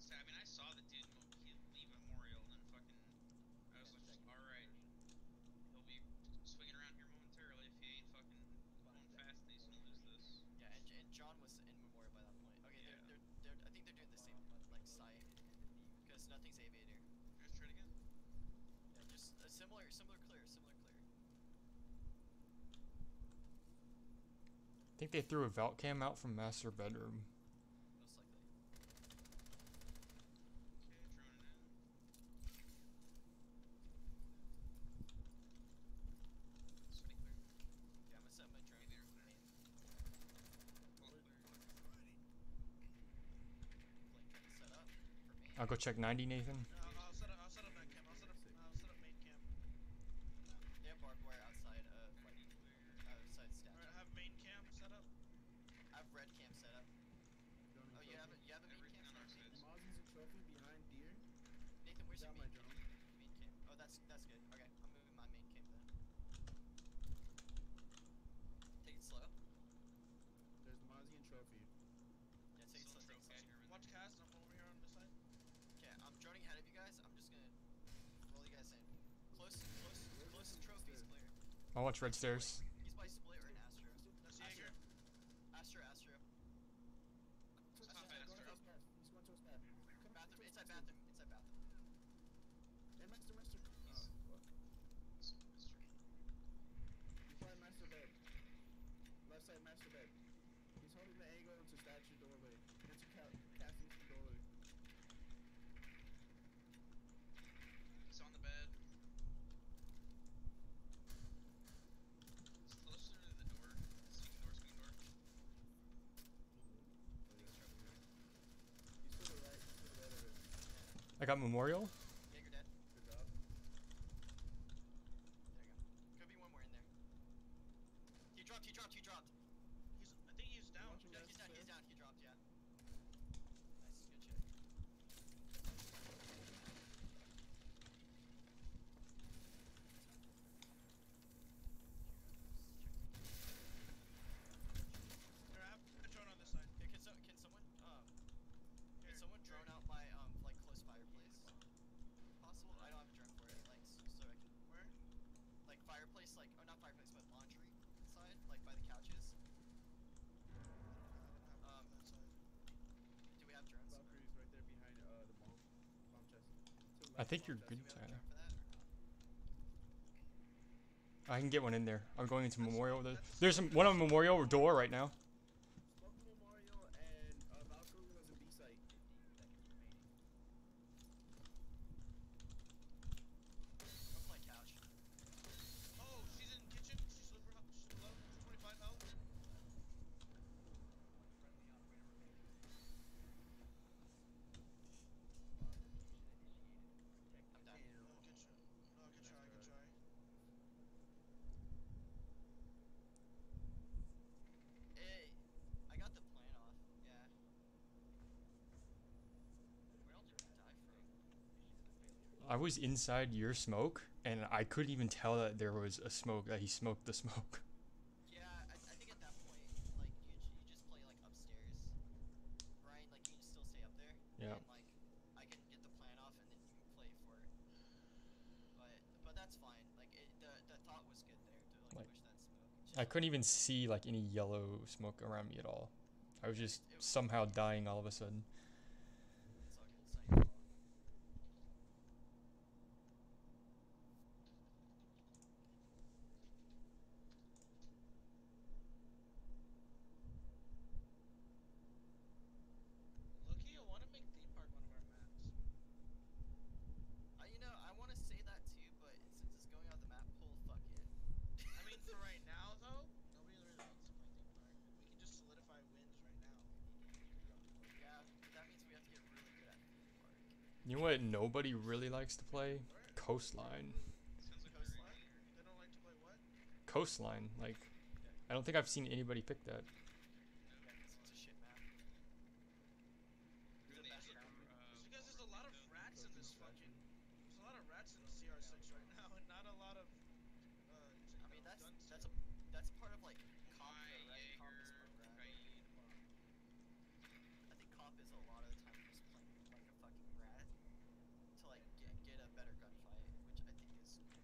So, I mean, I saw the dude leave Memorial and then fucking. I was just all right. He'll be swinging around here momentarily if he ain't fucking going fast. He's gonna lose this. Yeah, and, and John was in Memorial by that point. Okay, yeah. they're, they're, they're I think they're doing the same like site because nothing's aviator. Let's try it again. Yeah, just a similar. clear, similar clear, similar clear. I think they threw a vault cam out from master bedroom. Most likely. Okay, droning in. It's pretty clear. Yeah, I'm gonna set my drone there. Like trying to set up for me. I'll go check ninety, Nathan. No. I'll watch red stairs. He's by Split or an Astro. That's Jaeger. Astro, Astro. Astro, Astro. Bathroom, inside bathroom, inside bathroom. Hey, Master, Master. Oh, fuck. Inside Master Bed. Left side Master Bed. He's holding the angle into statue doorway. Into casting the doorway. He's on the bed. I got Memorial. Yeah, you're dead. Good job. There you go. Could be one more in there. He dropped, he dropped, he dropped. He's, I think he's down. He no, he's down, he's down, he dropped, yeah. Nice, good shit. Here, I have a drone on this side. Here, can, so, can someone, um, can someone drone out my, um, like, close fireplace? Possible? I don't have a drone for it, like, so I can... Where? Like, fireplace, like, oh, not fireplace, but laundry side, like, by the couches. Um, do we have drones? Valkyrie's right there behind, uh, the bomb, bomb chest. I think you're good, Tanner. I can get one in there. I'm going into Memorial. There's some, one on Memorial door right now. I was inside your smoke, and I couldn't even tell that there was a smoke, that he smoked the smoke. Yeah, I, I think at that point, like, you, you just play, like, upstairs, right? Like, you just still stay up there. Yeah. And, like, I can get the plan off, and then you can play for it. But, but that's fine. Like, it, the, the thought was good there to, like, like push that smoke. Just I couldn't even see, like, any yellow smoke around me at all. I was just it, it was somehow dying all of a sudden. You know what nobody really likes to play? Coastline. Coastline? They don't like to play what? Coastline. Like, I don't think I've seen anybody pick that. It's a shit map. It's because there's a lot of rats in this fucking... There's a lot of rats in the C R six right now, and not a lot of... Uh, I mean, that's that's a, that's a part of, like, comp, right? Comp is program. I think comp is a lot of the time just playing like a fucking rat to like get, get a better gunfight, which I think is cool.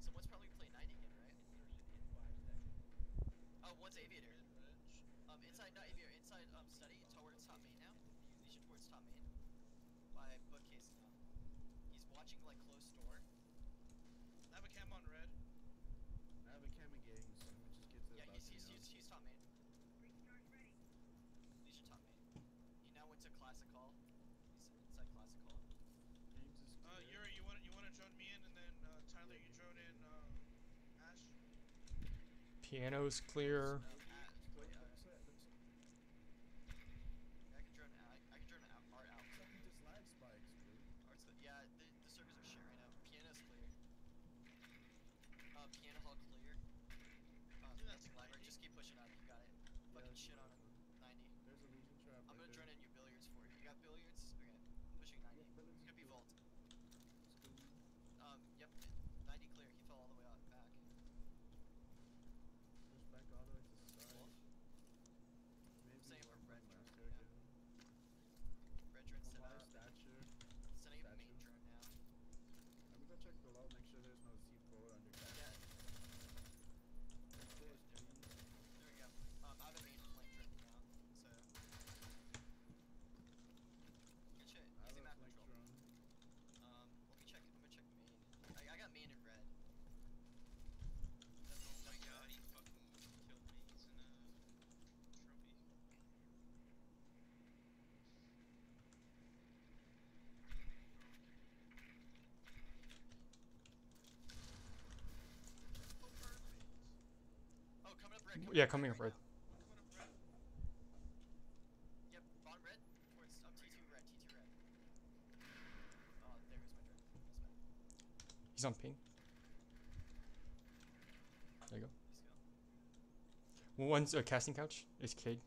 Someone's probably played ninety again, right? Oh, one's aviator. Um, inside, not aviator, inside, um, study towards top main now. He should towards top main by bookcase now. He's watching like close door. It's a classic hall. It's inside classic hall. James is uh, Yuri, you want you want to drone me in, and then uh, Tyler, you drone in uh, Ash. Piano's clear. Um, Ash, wait, uh, I can drone. I, I can drone Art out. Just lag spikes. Art's the, yeah, the, the servers are shit right now. Piano's clear. Uh, piano hall clear. Uh, Dude, that's library. Just keep pushing out. You got it. Fucking yeah, shit on him. ninety. There's a Legion trap. I'm gonna right turn in your billiards for you. You got billiards? Okay. I'm pushing ninety. Yeah, it's gonna be vault. Um, yep. ninety clear. He fell all the way out back. Push back all the way to the side. I'm saying we're red drone right now. Red drone set up. Thatcher. Setting up main drone now. I'm gonna check below, make sure there's no Z four under cap. There we go. Um, I have a main flank trip now, so. Good shit. Easy map control. Um, let me check. I'm gonna check main. I, I got main in red. That's oh my god, red. He fucking killed me. He's in a trophy. Yeah, coming up red. Yep, bottom red. Or it's up T two red, T two red. Oh, there goes my drone. He's on ping. There you go. One's a casting couch. It's Cade.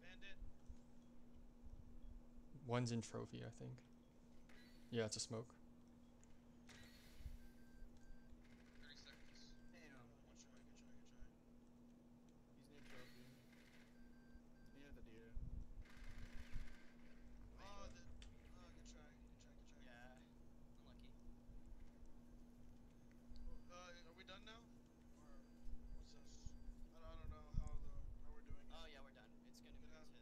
Bandit. One's in trophy, I think. Yeah, it's a smoke. thirty seconds. Damn. One try, good try, good try. He's near trophy. He's near the deer. Oh, the, oh, good try, good try, good try. Yeah, unlucky. Uh, are we done now? Or what's this? I don't, I don't know how the... Oh yeah, we're done. It's gonna move yeah. to the to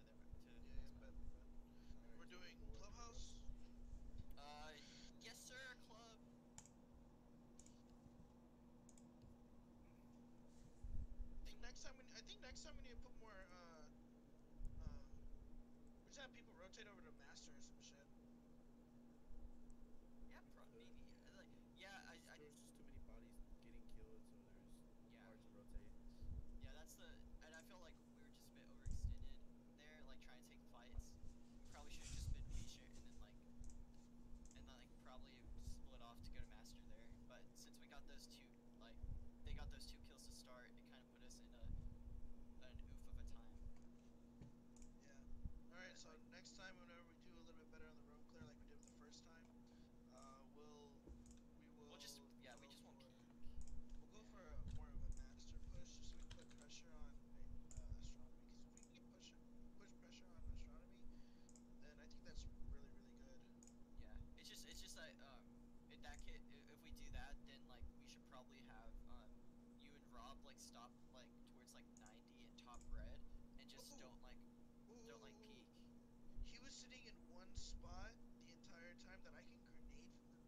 yeah, yeah, but, but we're doing clubhouse. Uh, yes sir, club. I think next time we I think next time we need to put more. Uh, uh, we just have people rotate over to master or some shit. Yeah, probably. Maybe. Like, yeah, I. I There's just too many bodies getting killed, so there's yeah. hard to rotate. Yeah, that's the, and I feel like we were just a bit overextended there, like trying to take fights. We probably should have just been patient and then like, and then like probably split off to go to master there. But since we got those two, like they got those two kills to start, it kind of put us in a, an oof of a time. Yeah. All right. So next time, whenever we do a little bit better on the road clear, like we did the first time, uh, we'll we will. We'll just yeah, we just won't. We'll go for a, more of a master push, just so we can put pressure on uh, astronomy. Because if we can get push, push pressure on astronomy, then I think that's really, really good. Yeah, it's just, it's just like, um, in that case, if we do that, then like we should probably have um, you and Rob like stop like towards like ninety and top red, and just Ooh. don't like, Ooh. don't like peek. He was sitting in one spot the entire time that I can grenade from the roof.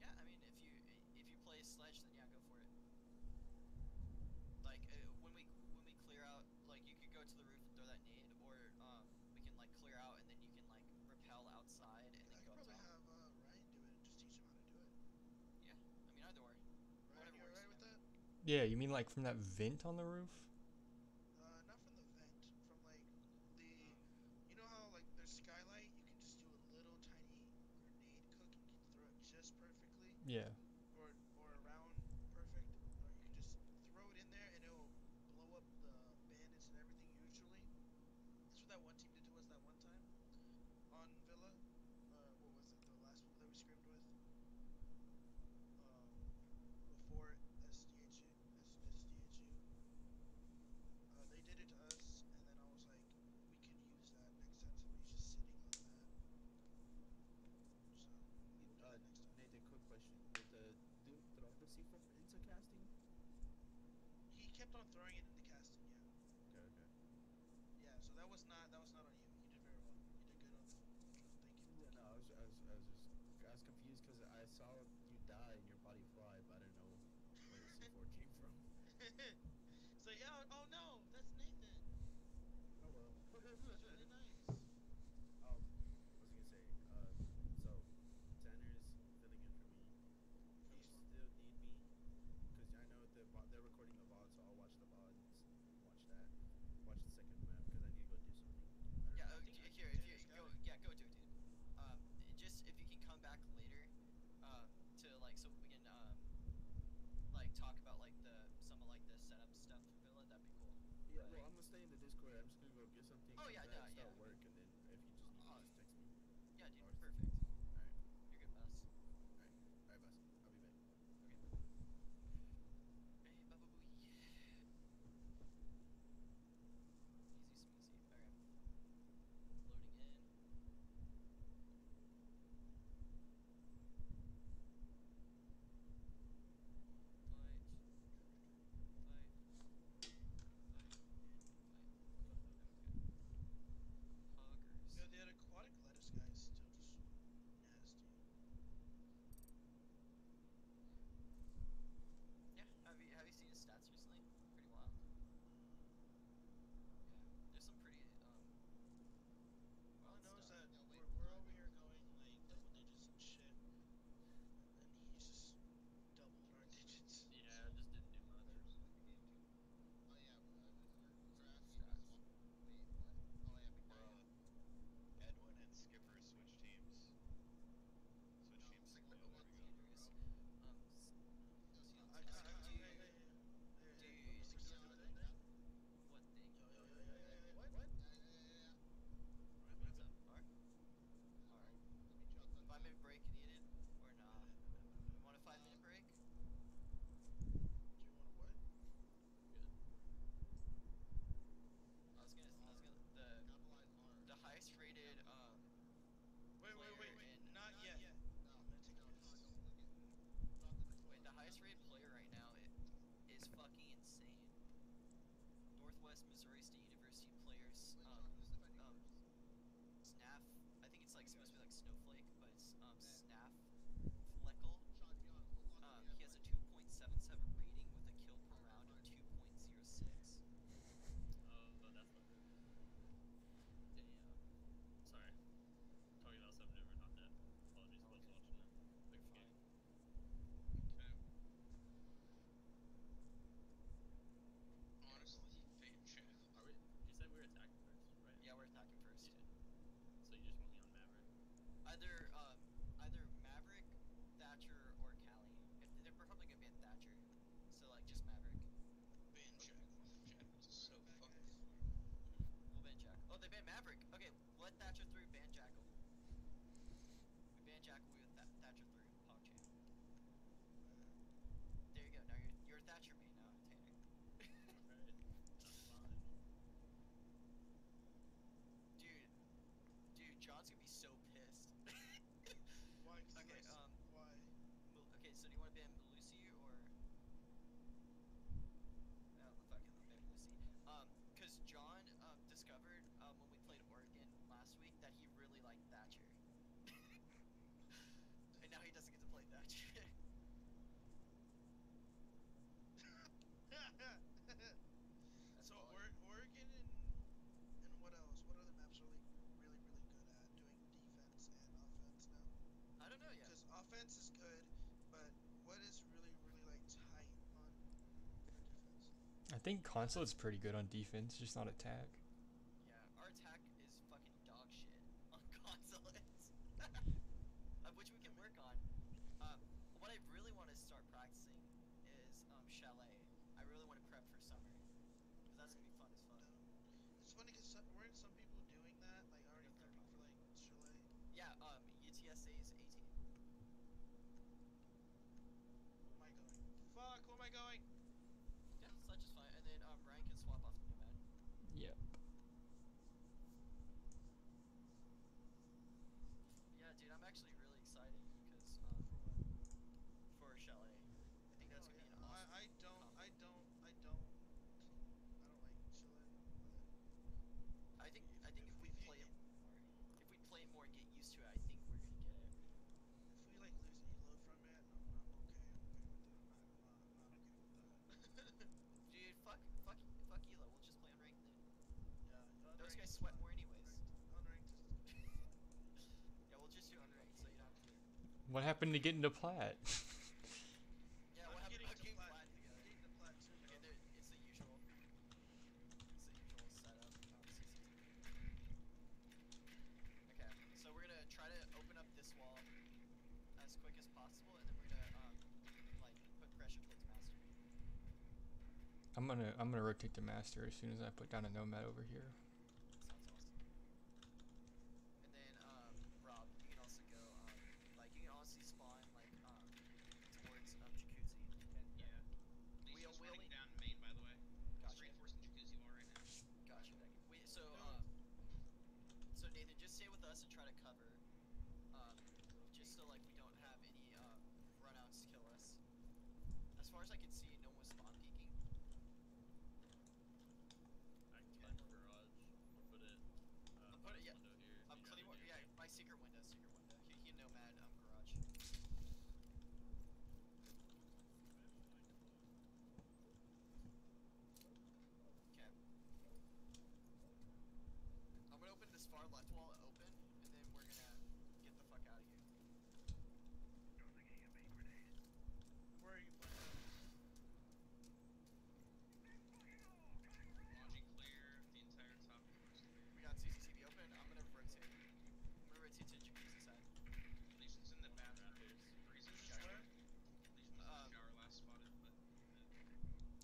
Yeah, I mean, if you if you play Sledge, then yeah, go for it. Like uh, when we when we clear out, like you could go to the roof and throw that nade, or um, we can like clear out and then you can like rappel outside and yeah, then I go up top. I could probably have uh, Ryan do it and just teach him how to do it. Yeah, I mean either way. Ryan, you alright with that? Yeah, you mean like from that vent on the roof? Uh, not from the vent, from like the, you know how like there's skylight, you can just do a little tiny grenade cook and you can throw it just perfectly. Yeah. Or, or around perfect, or you can just throw it in there and it will blow up the bandits and everything usually. That's what that one team did to us that one time on Villa. Uh, what was it, the last one that we scrimmed with? Um, before S D H U. S D H U. Uh, they did it to us, and then I was like, we could use that next time somebody's just sitting on that. So, we can do that next time. Nathan, quick question. Did the dude throw the C four into casting? He kept on throwing it into casting, yeah. so that was not that was not on you. You did very well. You did good on that. Thank you. Yeah, no, I was, I was, I was just I was confused because I saw you die and your body fly, but I didn't know where the C four came from. So yeah, oh no, that's Nathan. Oh well. That's really nice. Um, what was I gonna say? Uh, so Tanner's filling in for me. You still need me because I know the they're recording the V O D, so I'll watch the V O D. Watch that. Watch the second map because I need to go do something. Yeah, uh, here, here, here go. Yeah, go do it, dude. Um, just if you can come back later, uh, to like so we can um, like talk about like the some of like the setup stuff for Villa. That'd be cool. Yeah, but, well, I'm gonna stay in the Discord. I'm just gonna go get something. Oh yeah, no, yeah. Work, and then if you just need uh, to just text me. Yeah, dude, perfect. perfect. All right, you're good, boss. All right, all right, boss. I'll be back. Okay. Hey, bye, bye, bye. Easy, smoothie. All right. Loading in. That aquatic lettuce guy is still just nasty. Yeah, have you have you seen his stats recently? Pretty wild. Yeah, there's some pretty um. All I know is that no, wait, we're, we're over here going like double digits and shit, and then he's just doubled our digits. Yeah, so. Just didn't do much. Oh yeah, we're stats. Edwin and Skipper switch teams. Switch no, teams. Like, oh, there we go. Um, I, I, I, I, do you use what thing? Yo, yo, yo, yo, yo, yo. What? What? Yeah, yeah, yeah. Right, what's up? Alright. Alright. Five minute break needed or not? You want a five minute break? Do you want a what? Good. I was gonna. I was gonna. The. The highest rated, um. Wait, wait, wait, wait. In, not, not yet. yet. No, I'm gonna take no, no, no. Wait, the highest rated player right now it, is fucking insane. Northwest Missouri State University players, um. um Snaff. I think it's like supposed to be like Snowflake, but it's, um, Snaff Fleckle. Um, he has a two point seven seven rating with a kill per round of two point zero six. Oh, oh, that's what. Sorry, talking about something over not that. Apologies, I was watching them. They're fine. Okay. Honestly, fake shit. Are we? You said we were attacking first, right? Yeah, we're attacking first. Yeah. So you just want me on Maverick? Either, um, either Maverick, Thatcher, or Callie. They're probably gonna be in Thatcher. So like, just Maverick. Ban Jack. Jack is so fucking. Jackal. Oh, they banned Maverick. Okay, let Thatcher through, ban Jackal. We ban Jackal, we with Th Thatcher through. Pog Chan. There you go. Now you're, you're Thatcher me now, Tanner. Alright, that's fine. Dude. Dude, John's gonna be so pissed. Why? Okay, um. Why? Okay, so do you want to ban Lucy or. No, fuck it, I'm banning Lucy. Um. Because John um, discovered um, when we played Oregon last week that he really liked Thatcher. And now he doesn't get to play Thatcher. So or Oregon and, and what else? What other maps are we really, really good at doing defense and offense now? I don't know yet. Because offense is good, but what is really, really like tight? I think Consulate's pretty good on defense, just not attack. Yeah, our attack is fucking dog shit on Consulate. Which we can work on. Um, what I really want to start practicing is um, Chalet. I really want to prep for summer. Because that's going to be fun as fuck. No. It's funny because weren't some people doing that? Like already prepping for like Chalet? Yeah, um, U T S A is eighteen. Where am I going? Fuck, where am I going? Yeah, Sledge is fine, and then um, Ryan can swap off the Nomad. Yep. Yeah, dude, I'm actually really excited because um, for for Chalet, I think that's oh, gonna yeah. be an awesome. I, I don't, combo. I don't, I don't, I don't like Chalet. I I think I think if we play it, if we play it more and get used to it, I think we're gonna get it. If we like lose elo from it, I'm, I'm okay. I'm okay with that. I'm, I'm okay with that. Dude, fuck, fuck, fuck elo. We'll just play unranked then. Yeah. Those guys sweat more anyways. Unranked. Yeah, we'll just do unranked so you don't have to. What happened to getting to plat? Yeah, what I'm happened to plat? plat getting to plat too. Okay, there, it's the usual. It's the usual setup. Okay, so we're gonna try to open up this wall as quick as possible, and then we're gonna um, like put pressure towards master. I'm gonna I'm gonna rotate the master as soon as I put down a nomad over here.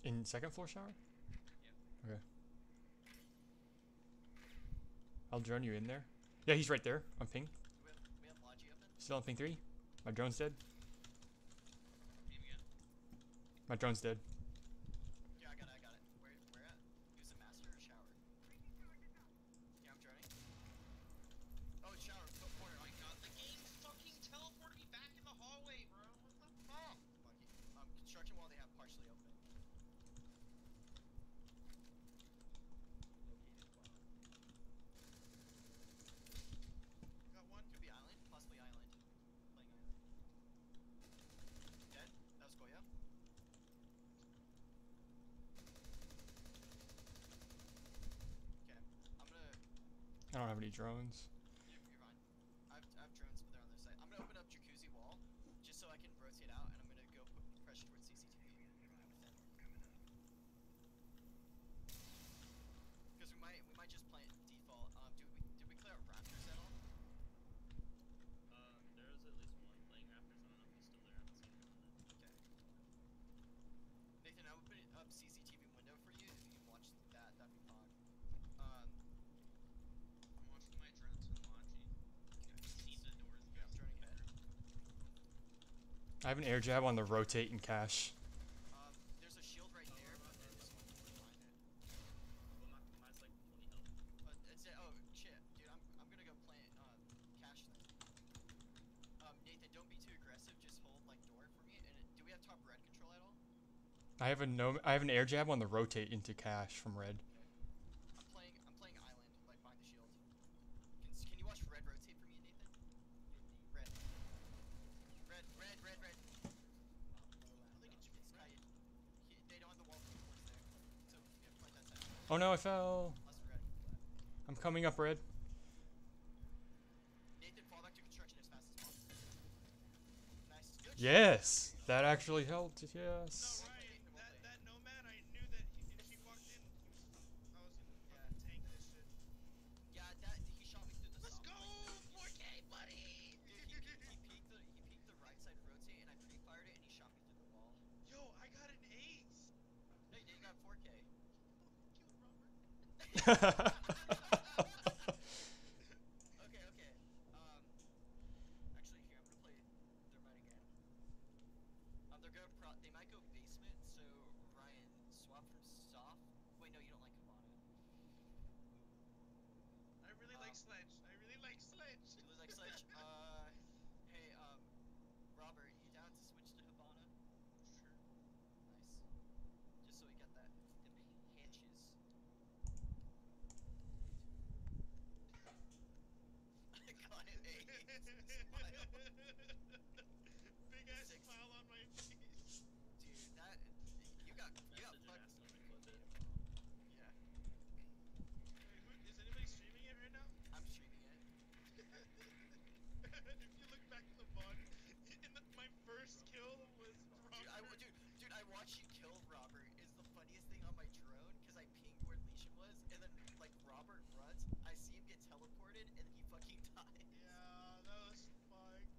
In second floor shower? Yeah. Okay. I'll drone you in there. Yeah, he's right there. I'm ping. We have, we have Lodgy up in? Still on ping three. My drone's dead. Game again. My drone's dead. Yeah, I got it. I got it. Where, where at? Who's the master or shower? Yeah, I'm droning. Oh, it's shower. Go corner. Oh my god, the game fucking teleported me back in the hallway, bro. What the fuck? Um, construction wall they have partially open. I don't have any drones. You're, you're fine. I have, I have drones, but they're on their side. I'm gonna open up jacuzzi wall, just so I can rotate out, and I'm gonna go put pressure towards C C T V. Because we might, we might just play it default. Um, did we, did we clear out raptors at all? Uh, there was at least one playing raptors. I don't know if he's still there. I'm just gonna... Okay. Nathan, I would put it up C C T V window for you. If you can watch that, that'd be fun. Um. My drones and launching. I have an air jab on the rotate and cash. Um, there's a shield right there, but there's one behind it. Mine's like twenty health. But it's it. Oh shit, dude, I'm I'm gonna go plant um cash then. Um, Nathan, don't be too aggressive. Just hold like door for me. And do we have top red control at all? I have a no. I have an air jab on the rotate into cash from red. Red rotate for me, Nathan. Red. Red, red, red, red. I think it's red. They don't have the wall force there. So we have to fight that side. Oh no, I fell. I'm coming up red. Nathan, fall back to construction as fast as possible. Nice. Good. Yes! That actually helped, yes. okay, okay. Um, actually, here, I'm gonna play their mid again. Um, they're going pro- they might go basement, so Ryan, swap from soft. Wait, no, you don't like Kamana. I really um, like Sledge. I really like Sledge. You really like Sledge? uh, hey, um, Robert, you down to switch to Habana? Sure. Nice. Just so we got that, them hitches. pile. Big ass Six. pile on my face. Dude, that you got you got fucked. Yeah. Wait, is anybody streaming it right now? I'm streaming it. If you look back at the V O D, in the, my first kill was Robert. Dude, I, dude, dude, I watched you kill Robert. It's the funniest thing on my drone, because I pinged where Leishan was, and then, like, Robert runs, I see him get teleported, and then he fucking dies. Yeah, that was fucked.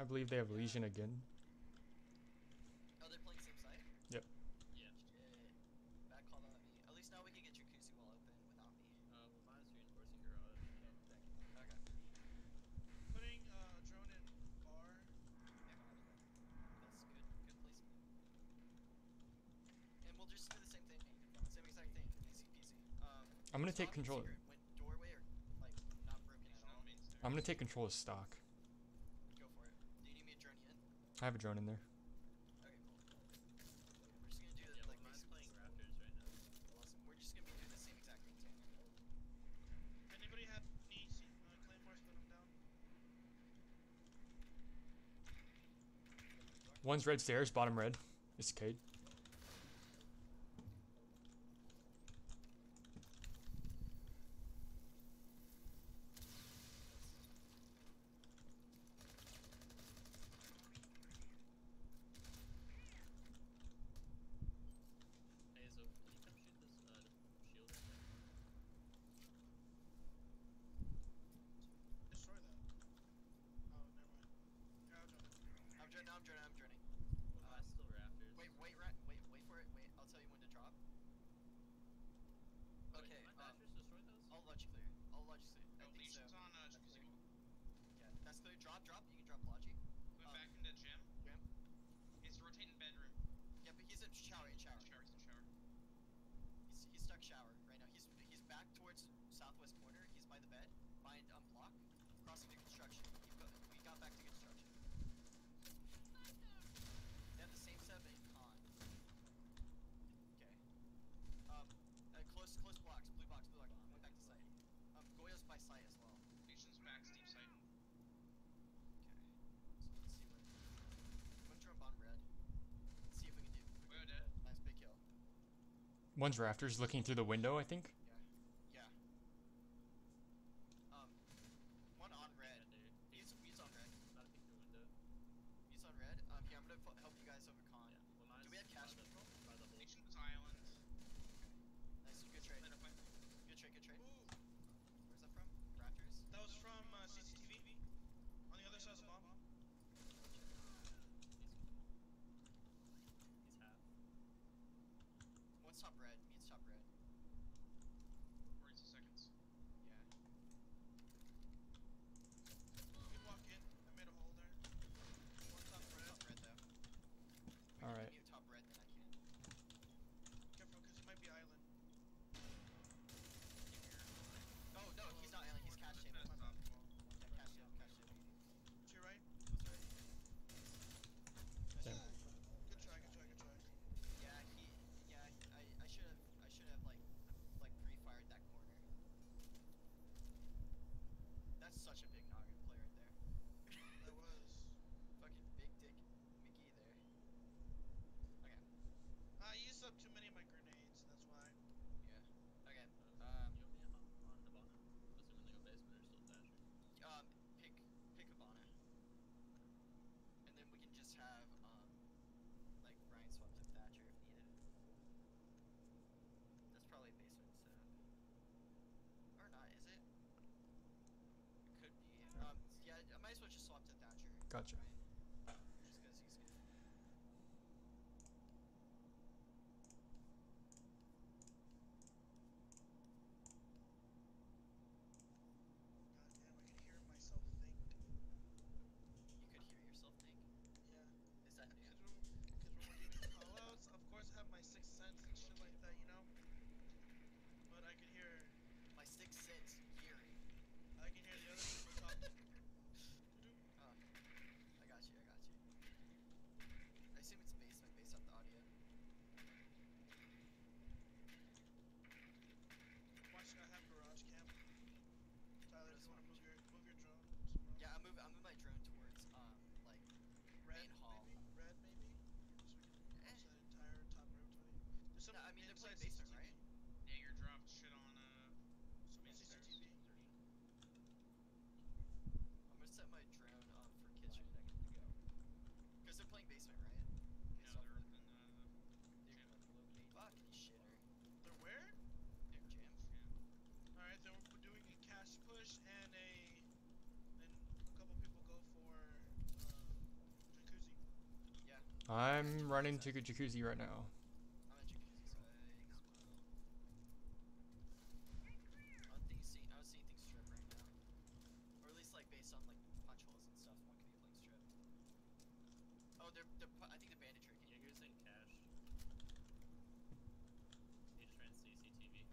I believe they have Leishan again. Oh, they're playing the same side? Yep. Yeah. Shit. Bad call on me. At least now we can get Jacuzzi wall open without me. Uh, well, mine's reinforcing your auto. Okay. Putting uh, drone in bar. That's good, good placement. And we'll just do the same thing, same exact thing, easy peasy. Um, I'm gonna take control. Went doorway or like not broken at all. I'm gonna take control of stock. Go for it. Do you need me to drone you in? I have a drone in there. Okay, cool. We're just gonna do yeah, the, like mine's playing Raptors right now. Awesome. We're just gonna be doing the same exact thing. Anybody have any uh, claymores? Put them down. One's red stairs, bottom red. It's Cade. Hey, so can you come shoot this uh, shield? Destroy that. Oh, never mind. Yeah, I'll jump in. I'm joining, I'm joining, I'm joining. Well, uh, still rafters. Wait, wait, wait, wait for it. Wait, I'll tell you when to drop. Okay, wait, um, those? I'll logic clear. I'll logic clear. I no, think so. On, uh, that's clear. Yeah, that's clear. Drop, drop. You can drop logic. Went um, back into gym. Gym. He's rotating bedroom. Yeah, but he's in shower. In shower. He's in shower. He's in shower. He's, he's stuck shower right now. He's he's back towards southwest corner. He's by the bed. Mind unblock. Crossing the construction. Got, we got back to construction. They have the same seven on. Okay. Um, uh, close, close blocks, blue box, blue box. Went back to site. Um, Goyo's by site as well. Legions back, steep site. Okay. So let's see what. I'm gonna drop on red. Let's see if we can do. Goyo dead. Nice big kill. One's rafters looking through the window, I think. Yeah. Yeah. Um, one on red. He's, he's on red. On red. Um, yeah, I'm gonna f help you guys over con. Yeah. Well, do we have cash control? By the whole nation's island. Okay. Nice, good trade. Good trade, good trade. Ooh. Where's that from? Raptors? That was from uh, C C T V. On the other side of the bomb. He's half. One's top red, means top red. forty seconds. Yeah. Good walk in. I made a hole there. Alright. Careful, because it might be island. Oh no, he's not island, he's cash shaped. Yeah, cash shaped, cash shaped. To your right? Yeah. Good try, good try, good try. Yeah, he yeah, I I should have I should have like like pre-fired that corner. That's such a big noggin play right there. That was fucking big dick Mickey there. Okay. I used up too many of my grenades, that's why. Yeah. Okay. Um, you only have on Habana. Assuming they go basement or still Thatcher. Um, pick, pick Habana. And then we can just have, um, like, Ryan swap to Thatcher if needed. That's probably basement setup. Or not, is it? It could be. Um, yeah, I might as well just swap to Thatcher. Gotcha. Ryan. Just because he's good. God damn, I can hear myself think. You could hear yourself think? Yeah. Is that new? Because when we're doing callouts, of course I have my sixth sense and shit like that, you know? But I could hear... My sixth sense, hearing. I can hear the other people talking. Oh, I got Sledge and a and a couple people go for uh, jacuzzi. Yeah. I'm running to jacuzzi right now. I'm at jacuzzi as well. I think see, I was seeing things strip right now, or at least like based on like punch holes and stuff. One could be like strip. Oh, they're, they're I think the bandit trick. Yeah, you're saying cash. They just ran C C T V.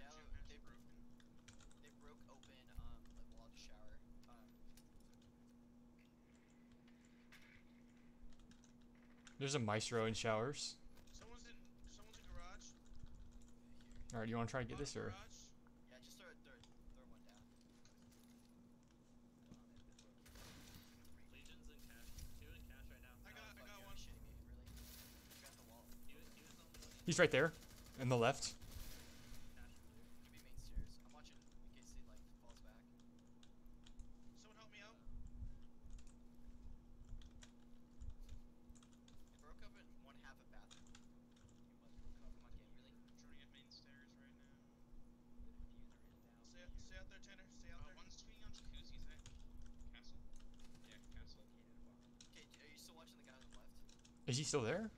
Yeah, they broke. They broke open um the wall to shower. Um. There's a maestro in showers. Someone's in. Someone's in garage. All right, you want to try to get this or? Yeah, just throw, throw, throw one down. Legions in cash. Two in cash right now. I got. I got one. He's right there, in the left. Someone help me out. It broke up in one half of bathroom. You must broke up. Come on, game, really? I'm trying to get main stairs right now. Stay, stay out there, Tanner. Stay out uh, there. One's tweeting on jacuzzi, is that Castle? Yeah, Castle. Okay, are you still watching the guy on the left? Is he still there?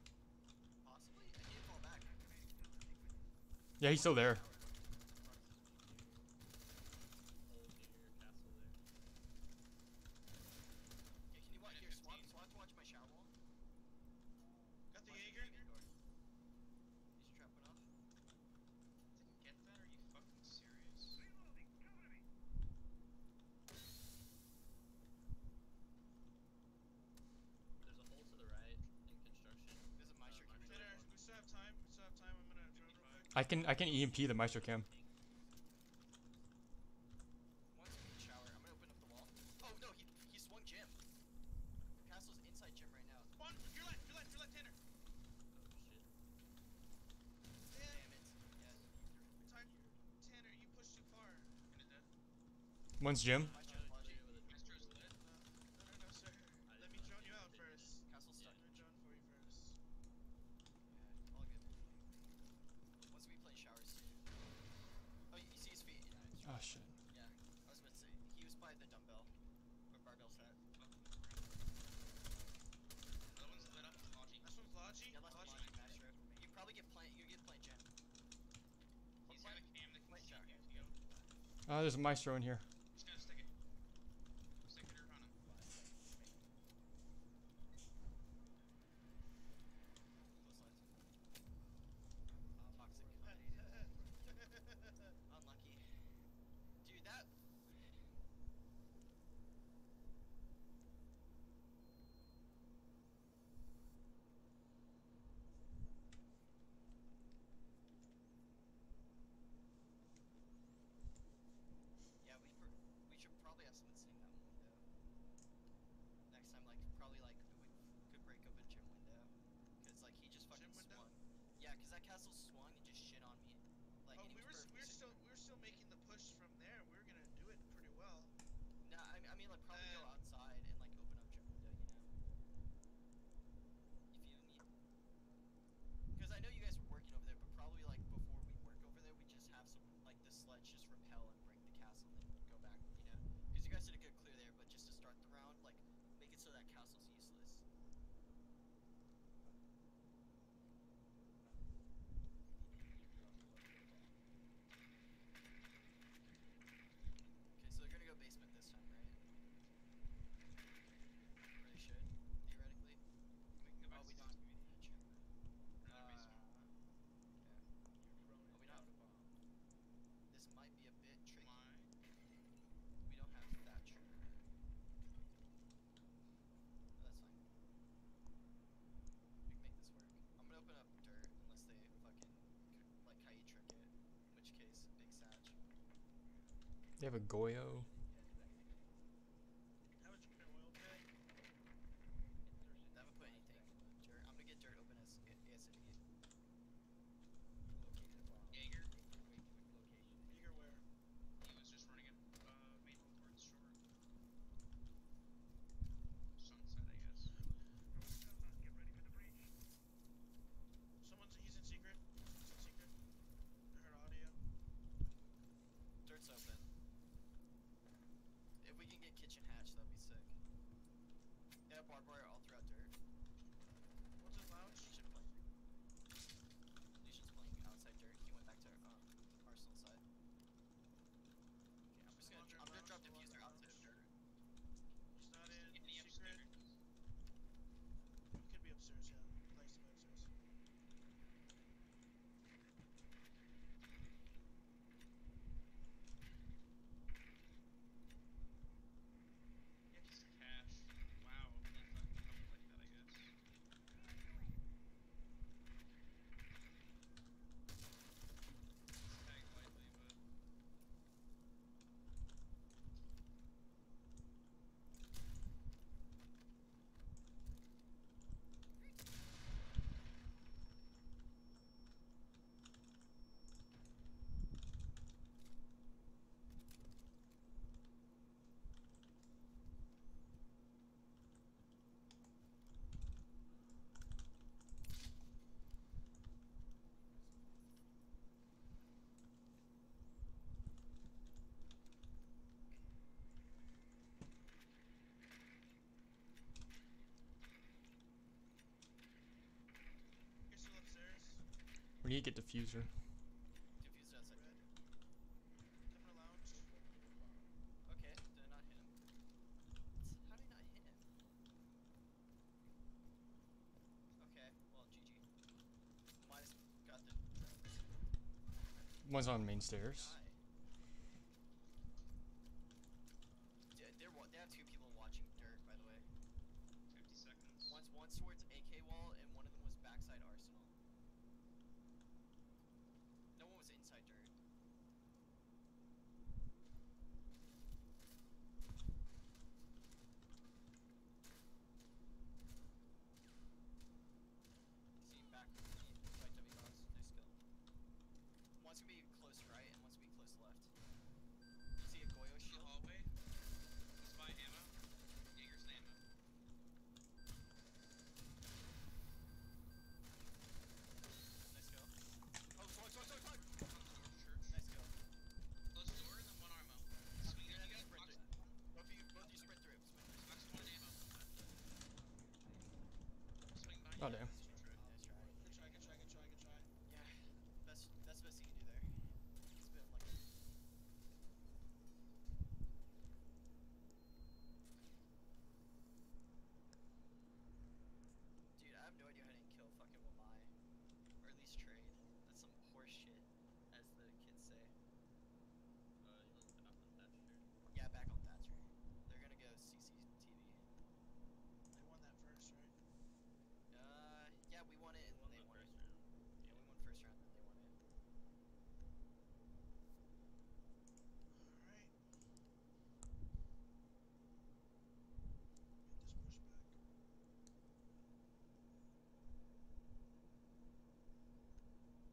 Possibly. I can't fall back. Yeah, he's still there. I can I can E M P the Maestro Cam. Once we shower, I'm gonna open up the wall. Oh no, he he swung gym. Castle's inside gym right now. One, your left, your left, your left, Tanner. Oh shit. Damn, Damn it. Yeah. Tanner, Tanner, you pushed too far. I'm gonna dead. One's gym. Oh shit. Yeah, I was about to say, he was by the dumbbell. Or barbell set. Another one's lit up, Lodgy. That's one's Lodgy? Yeah, Lodgy. Lodgy. You probably get plant, you get plant gen. He's got a cam that can shower. Oh, there's a maestro in here. Just gonna stick it. Stick it on him. Uh, toxic. Unlucky. Dude, that. Yeah, we we should probably have someone sitting that window. Next time, like probably like we could break up a gym window, cause like he just fucking swung. Yeah, cause that castle swung and just shit on me. Like, oh, we were we were still we were still making the push from there. We were gonna do it pretty well. Nah, I mean, I mean like probably uh, go outside and like open up gym window, you know. If you need, because I know you guys were working over there, but probably like before we work over there, we just have some like the sledge just repel and break the castle and then go back, you know. Because you guys did a good clear there, but just to start the round, like make it so that castle's useless. Basement this time, right? Really should, theoretically. We can go back oh, we don't. Uh, Another basement. Okay. Oh, we don't have a bomb. This might be a bit tricky. Why? We don't have Thatcher. No, that's fine. We can make this work. I'm gonna open up dirt unless they fucking, like how you trick it. In which case, big satch. They have a Goyo. Jaeger. Jaeger where? He was just running a uh, main towards shore. Sunset, I guess. Get ready for the breach. Someone's he's in secret. He's in secret. I heard audio. Dirt's open. We need to get diffuser. Diffuser outside. Timber lounge. Okay, did I not hit him? How did I not hit him? Okay, well, G G. Mine's got the. One's on main stairs. They're, they're, they have two people watching dirt, by the way. fifty seconds. One's one towards A K wall, and one of them was backside arsenal. No one was inside dirt. See him back with me by W box. Nice skill. One's gonna be close right, and one's gonna be close left. See a Goyo shield. Hallway. That's my ammo. Jaeger's ammo. Nice go. Close door and then one armo. Swing it again. Both of you, both of you spread through. Box one ammo. Swing behind. Oh, damn. Nice try. Good try, good try, good try, good try. Yeah, that's, that's the best you can do there. It's been like. Dude, I have no idea how to kill fucking Wamai. Or at least trade. Some horse shit, as the kids say. Uh, you look back on Thatcher. Yeah, back on Thatcher. They're gonna go C C T V. They won that first, right? Uh, yeah, we won it and won they the won first it. Round. Yeah, we won first round and they won it. Alright. Get this push back.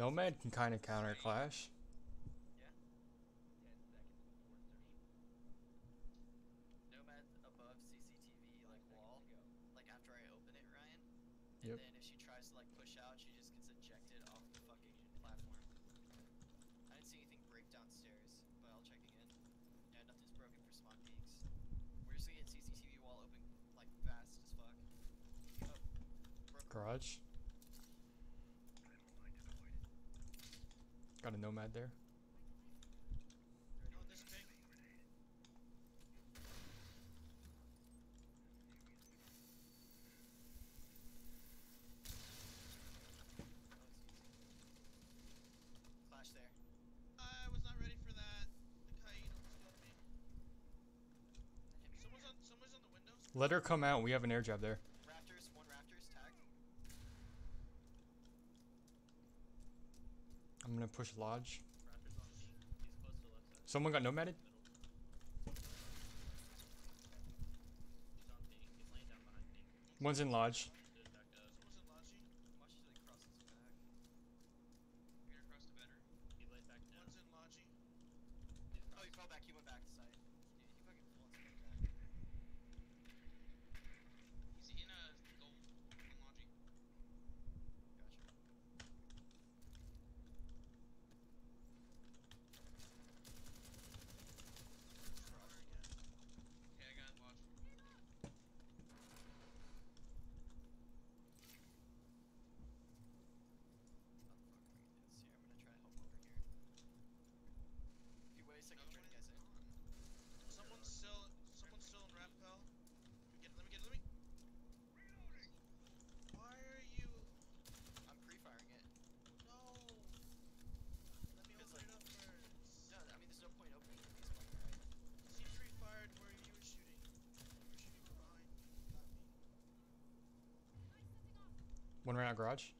Nomad can kind of counter clash. Yeah. Nomad above C C T V like wall, like after I open it, Ryan. And yep. Then if she tries to like push out, she just gets ejected off the fucking platform. I didn't see anything break downstairs, but I'll check again. Yeah, nothing's broken for spawn peaks. We're just gonna get C C T V wall open like fast as fuck. Oh, broken. Garage. Got a Nomad there. Clash there. I was not ready for that. The Kaid almost killed me. Someone's on, someone's on the windows. Let her come out. We have an air job there. Raptors, one Raptors tagged. I'm gonna push Lodge. Someone got Nomaded? One's in Lodge. Oh, he fell back. He went back to site. He fucking fell back. He's in a gold. Someone's still, someone's still in Rappel. Let me get, let me get, let me. Reloading. Why are you? I'm pre-firing it. No. Let me open like, it up first. No, I mean there's no point opening it. It's fine, right? She pre-fired where you were shooting. You were shooting from behind. You got me. One right out garage.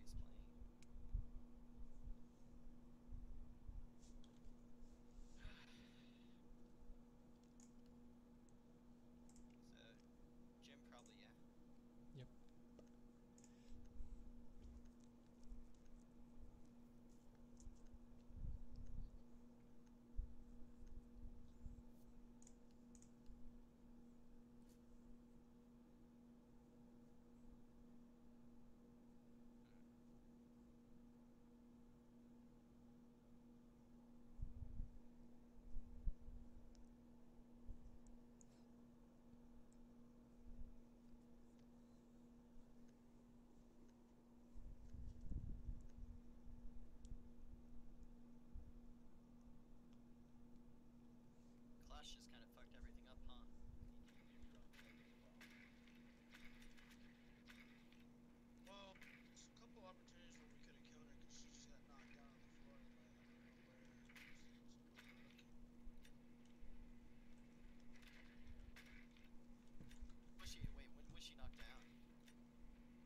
how he's playing. So, Jim probably, yeah? Yep. Just kind of fucked everything up, huh? Well, there's a couple opportunities where we could have killed her because she just got knocked down on the floor. But I don't know where. Was she, wait, when was she knocked down?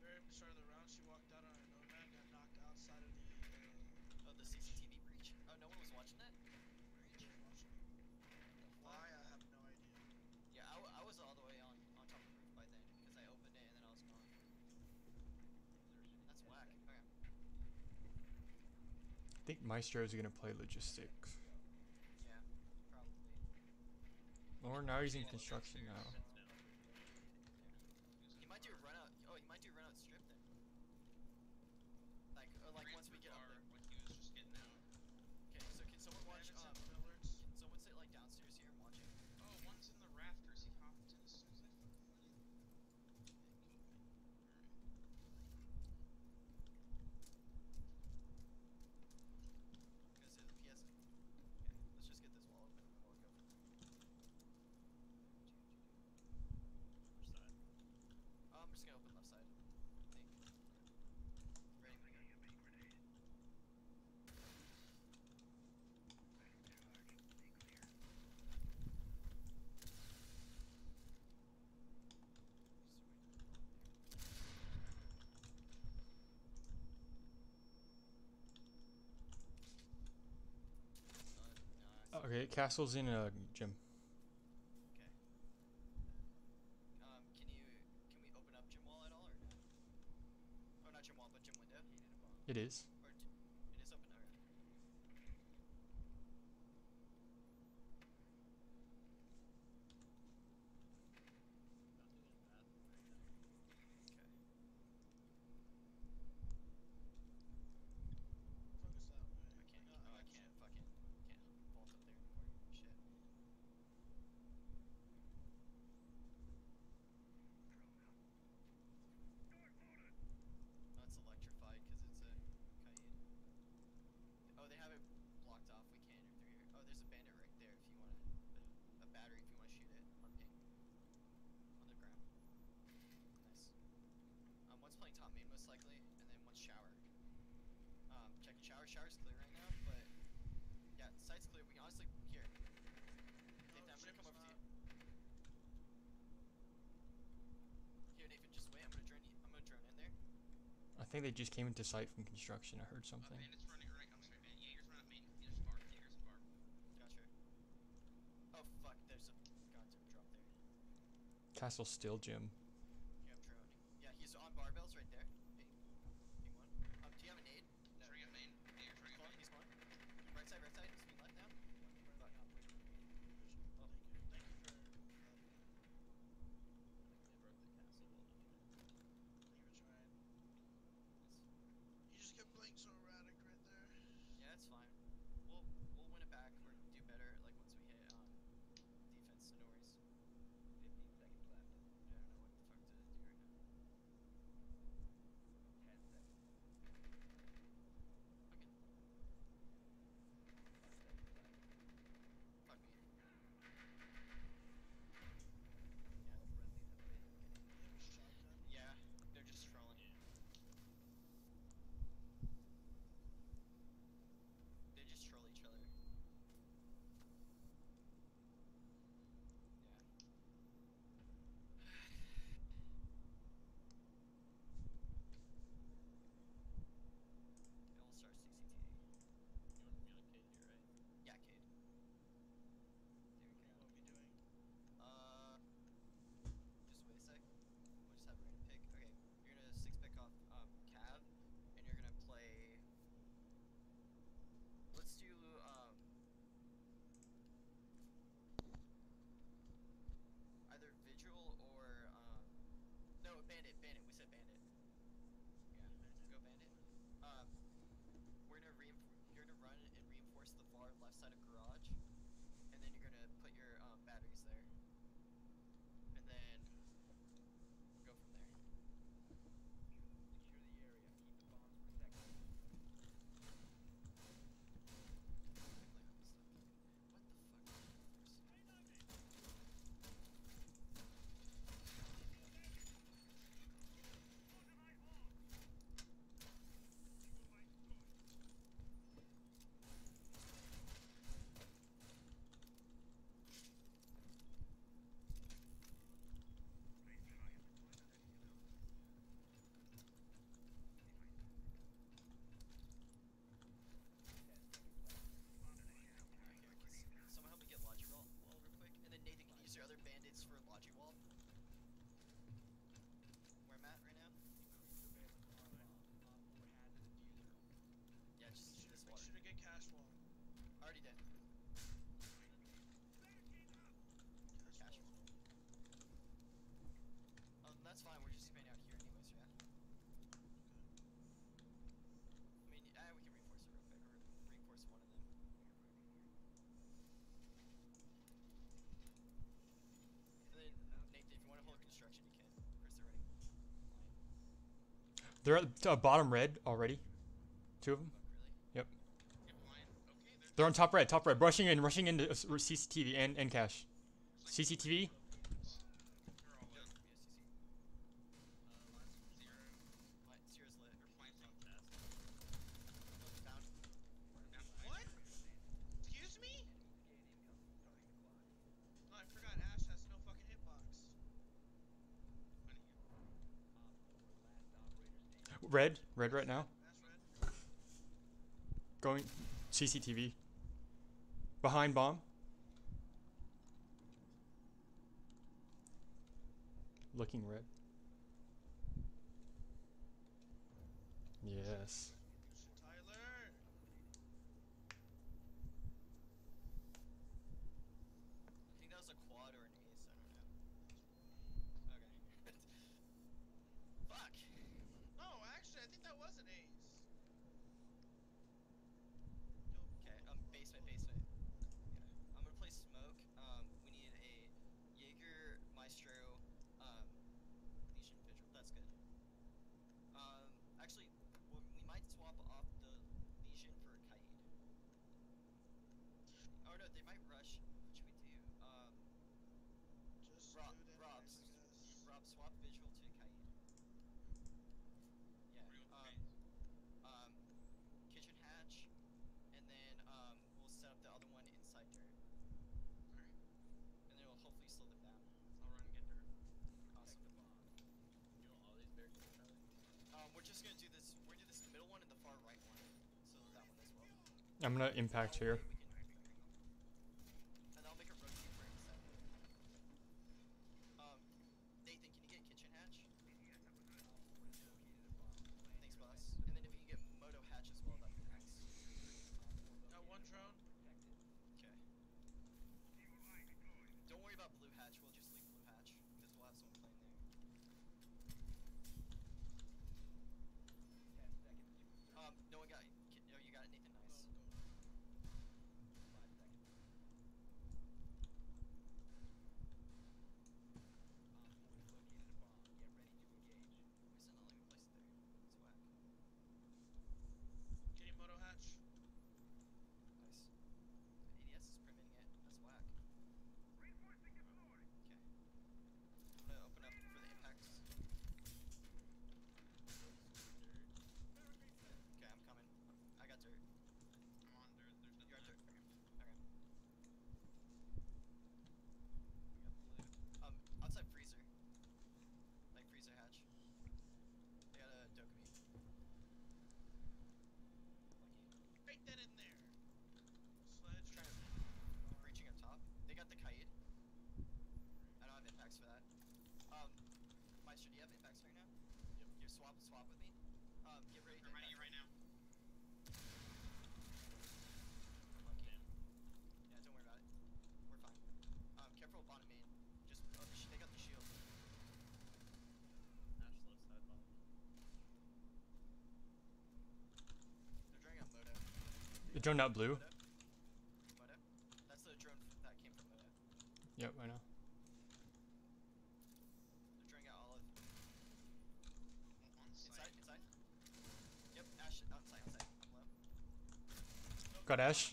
Very start of the round, she walked out on her Nomad, got knocked outside of the. Uh, oh, the C C T V breach. Oh, no one was watching that? Breach? Why? I have no idea. Yeah, I, w I was all the way on, on top of the roof by then, because I opened it and then I was gone. That's whack. Okay. I think Maestro's gonna play logistics. Yeah, probably. Or now he's in construction now. He might do a run out. Oh, he might do a run out strip then. Like, or like once we get up there. When he was just getting out. Okay, so can someone watch um, can someone sit like downstairs here and watch it? Oh, one's in the rafters, he hopped in as soon as I fucking went. Gonna say the P S. Okay, let's just get this wall open and we'll go. Which side? Oh, I'm just gonna open left side. I think. Ready? Okay, Castle's in a gym. Okay. Um, can you, can we open up gym wall at all or no? Oh, not gym wall, but gym window. It is. Or, it is open, okay. I think they just came into sight from construction. I heard something. Uh, Bandit's running right. I'm sorry, Bandit. Jaeger's running main. Jaeger's bar. Jaeger's bar. Gotcha. Oh, fuck. There's a goddamn drop there. Castle's still Jim. Yeah, I'm drone. Yeah, he's on barbells right there. Bing. Bing one. Um, do you have a nade? No. Trying up main. Jaeger's running up main. He's one. Right side, right side. He's being left now. We're about not pushing. Oh, thank you. Thank you for... They broke the castle. So erratic right there. Yeah, that's fine. We'll we'll win it back or do better like once we hit on um, defense. No worries. fifteen seconds left. I don't know what the towards the far left side of garage, and then you're gonna put your um, batteries there, and then we'll go from there. Secure the area, keep the bombs protected. What the for Logi Wall. Where I'm at right now? Yeah, just shoot this water. Shoot a good cash wall. Already dead. Cash, cash wall. wall. Um, that's fine, we're just staying out here anyways, yeah? I mean, uh, we can reinforce it real quick, or reinforce one of them. Nathan, if you want to hold construction, you can. Where's the ready? They're at uh, bottom red already. Two of them. Oh, really? Yep. Okay, they're, they're on top red, top red. Rushing in, rushing into C C T V and, and cash. C C T V. Red, red right now. Going C C T V. Behind bomb. Looking red. Yes. Tyler. I think that was a quad or an ace, I don't know. Okay. Fuck. No, actually, I think that was an ace. Okay, um, basement, basement. Yeah. I'm gonna play smoke. Um, we need a Jaeger, Maestro, um, Legion Vigil. That's good. Um, actually, well, we might swap off the Legion for a Kaid. Oh no, they might rush. What should we do? Um, just Rob, Rob, Rob, swap Vigil to Kaid. Um, um, kitchen hatch, and then um, we'll set up the other one inside dirt. Alright. And then we'll hopefully slow them down. I'll run and get dirt. Awesome. The bomb. You want all these barrels? Um, we're just gonna do this. We're gonna do this middle one and the far right one. So that one as well. I'm gonna impact here. We can, and I'll make a rotate for him in a second. Um, Nathan, can you get kitchen hatch? Us. And then if you can get moto hatch as well, that'd be nice. Got one drone. Okay. Don't worry about blue hatch, we'll just leave blue hatch, because we'll have someone playing there. Um, no one got it. No, you got it, Nathan, nice. They're droned out blue. Got Ash.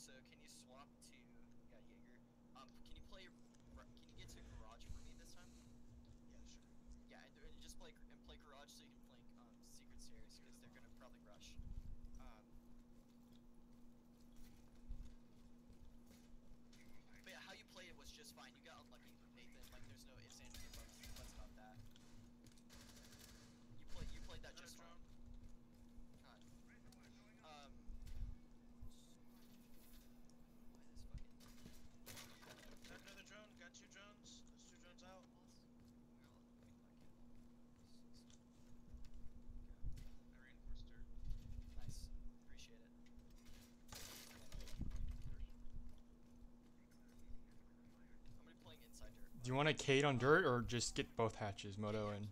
So can you swap to yeah Jaeger? Um, can you play? Can you get to garage for me this time? Yeah, sure. Yeah, and, and just play and play garage so you can flank um secret stairs because they're gonna probably rush. Um, but yeah, how you played it was just fine. You got lucky, Nathan. Like there's no ifs ands or buts about that. You played you played that just fine. Do you want to Cade on dirt or just get both hatches, Moto and...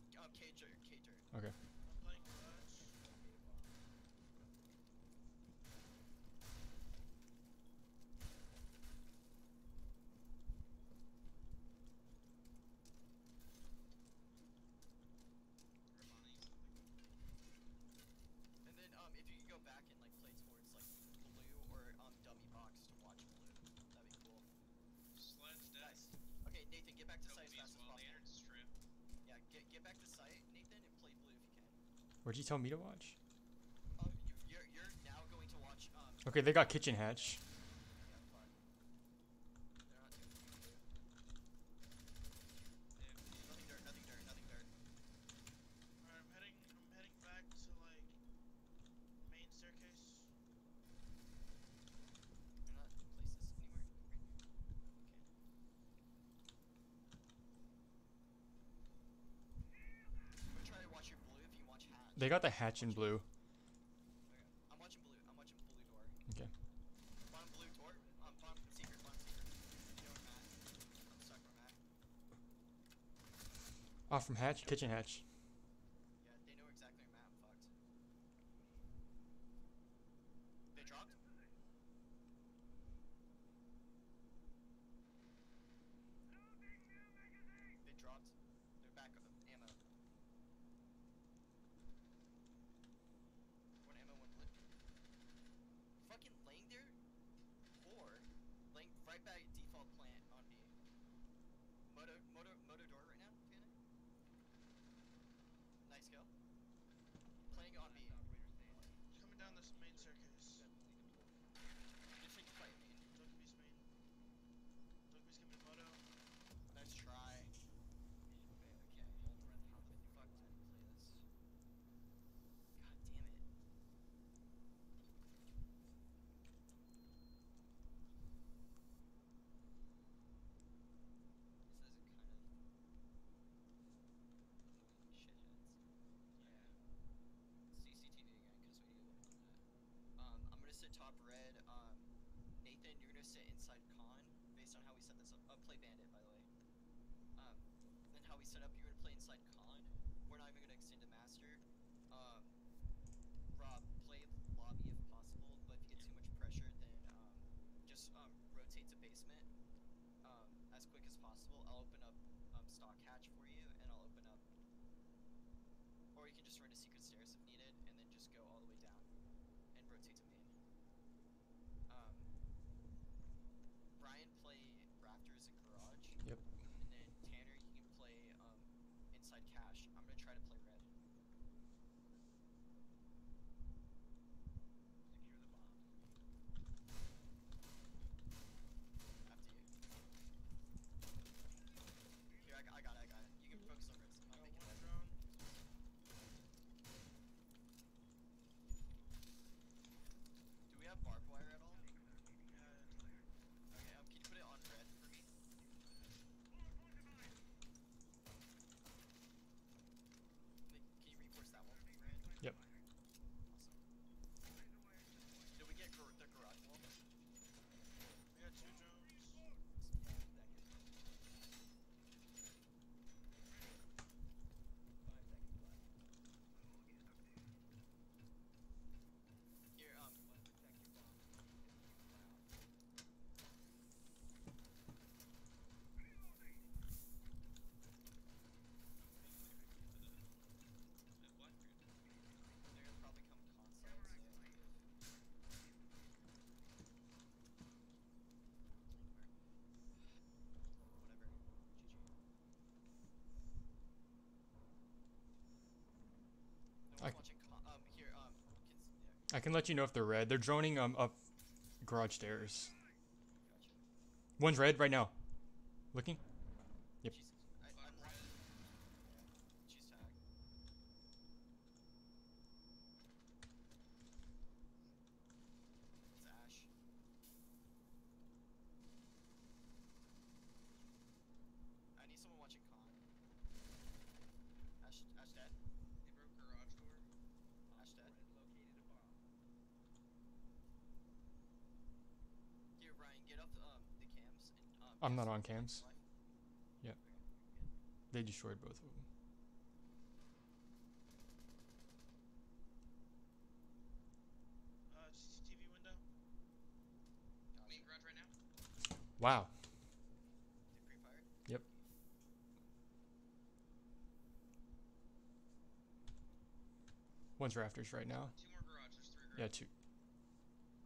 Okay. Where'd you tell me to watch? Um, you're, you're now going to watch um, okay, they got kitchen hatch. They got the hatch in blue. I'm watching blue. I'm watching blue door. Okay. Bottom blue door. Um, bottom secret. Bottom secret. I'm stuck from hatch. Off from hatch. Kitchen hatch. Yeah, they know exactly where Matt fucked. They dropped. They dropped. They're back up with ammo. Top red, um, Nathan, you're gonna sit inside con based on how we set this up. Uh, play bandit, by the way. Um, then how we set up, you're gonna play inside con. We're not even gonna extend to master. Um, Rob, play lobby if possible, but if you get too much pressure, then um, just um, rotate to basement um, as quick as possible. I'll open up um, stock hatch for you, and I'll open up, or you can just run to secret stairs. try and play Raptors in Garage. Yep. And then Tanner, you can play um, Inside Cash. I'm gonna try to play Red. Secure the bomb. After you. Here, I got, I got it. I got it. You can focus on Red. I'm making that drone. Do we have barbed wire at all? Okay, um, can you put it on red for me? Can you reinforce that one? Red? Yep. Awesome. Did we get gar the garage wall? We got two drones. Five seconds left. Here, um. I, um, here, um, kids, yeah. I can let you know if they're red. They're droning um up garage stairs. Gotcha. One's red right now. Looking? Yep. Jesus. I, I'm red. She's tagged. It's Ash. I need someone watching con. Ash, Ash dead. They broke garage door. Ash dead. Located a bomb. Here, Ryan, get up um, the cams. And, um, I'm not on cams. Yep. Okay, they destroyed both of them. Uh, C C T V window. Gotcha. Main garage right now. Wow. They pre-fired? Yep. One's rafters right now. Two more garage, there's three garage. Yeah, two.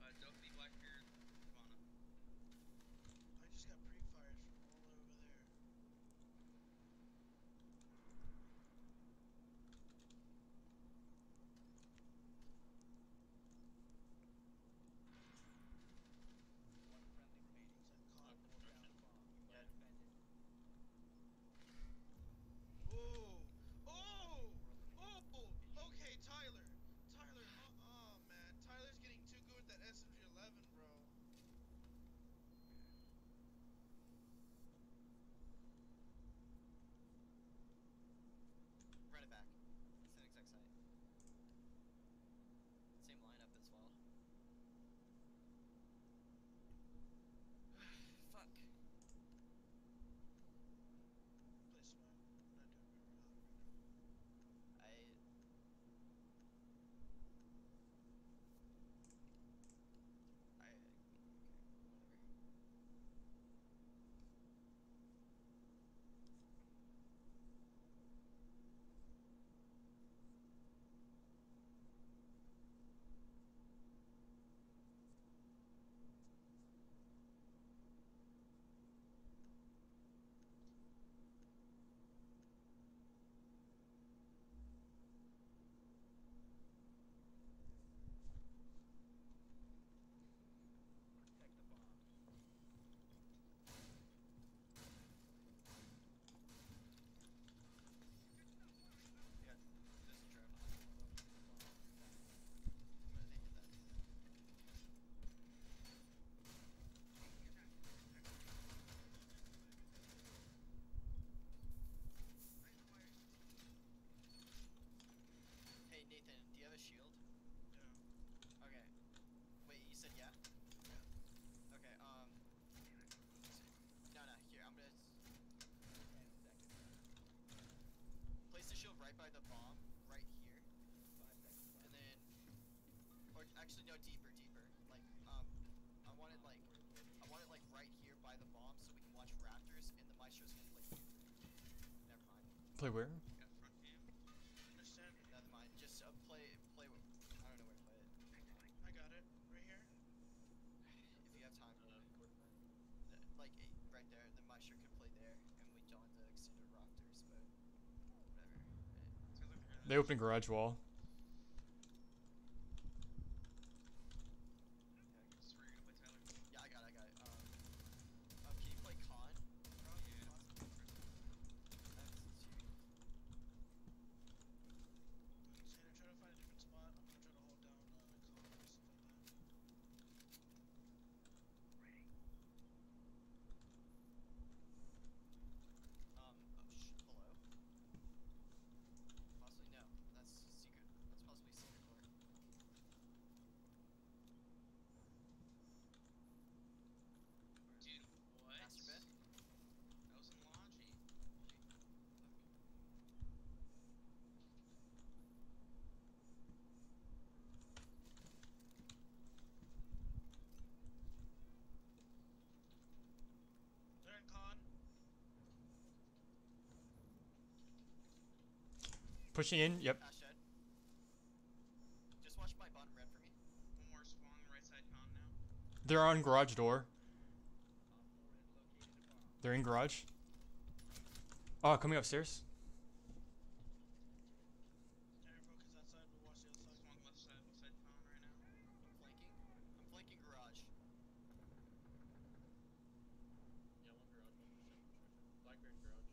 Uh, Duffy, Blackbeard, Ivana. I just got pre-fires from all over there. One friendly remaining, so I caught down the bomb. You might have been it. Ooh! Oh! Oh! Okay, Tyler. Tyler, oh, oh man. Tyler's getting too good with that S M G eleven, bro. Run it back. It's an exact site. Same lineup as well. Fuck. Play smart. I'm not doing very well. I... I... Okay, whatever. Protect the bomb. Yeah, this is traveling. I'm gonna think of that. Hey Nathan, do you have a shield? No. Okay. Wait, you said yeah? Okay, um, no, no, here, I'm gonna, place the shield right by the bomb, right here, and then, or actually, no, deeper, deeper, like, um, I want it, like, I want it, like, right here by the bomb, so we can watch Raptors, and the Maestro's gonna play, never mind. Play where? Yeah, front cam. Understand? Never mind, just, uh, play, play, I don't know where to play it. I got it, right here. If you have time, uh, like eight right there, then my shirt could play there, and we don't have to extend our rafters, but whatever. Right. They opened garage wall. Yeah, I got it, I got it. Um, um can you play con? Yeah. I'm trying to find a different spot. I'm gonna try to hold down uh, con or something like that. Um, oh sh- hello? Possibly no. That's secret. That's possibly secret lore. Dude, what? Master bed? That was some laundry. They're in con. Pushing in, yep. Ash dead. Just watch my bottom red for me. One more spawn on the right side con now. They're on garage door. They're in garage. Oh, coming upstairs. Aaron, focus outside, we'll watch the other side. Spawn left side, left side con right now. I'm flanking. I'm flanking garage. Yeah, one garage, one garage. Blackberry garage.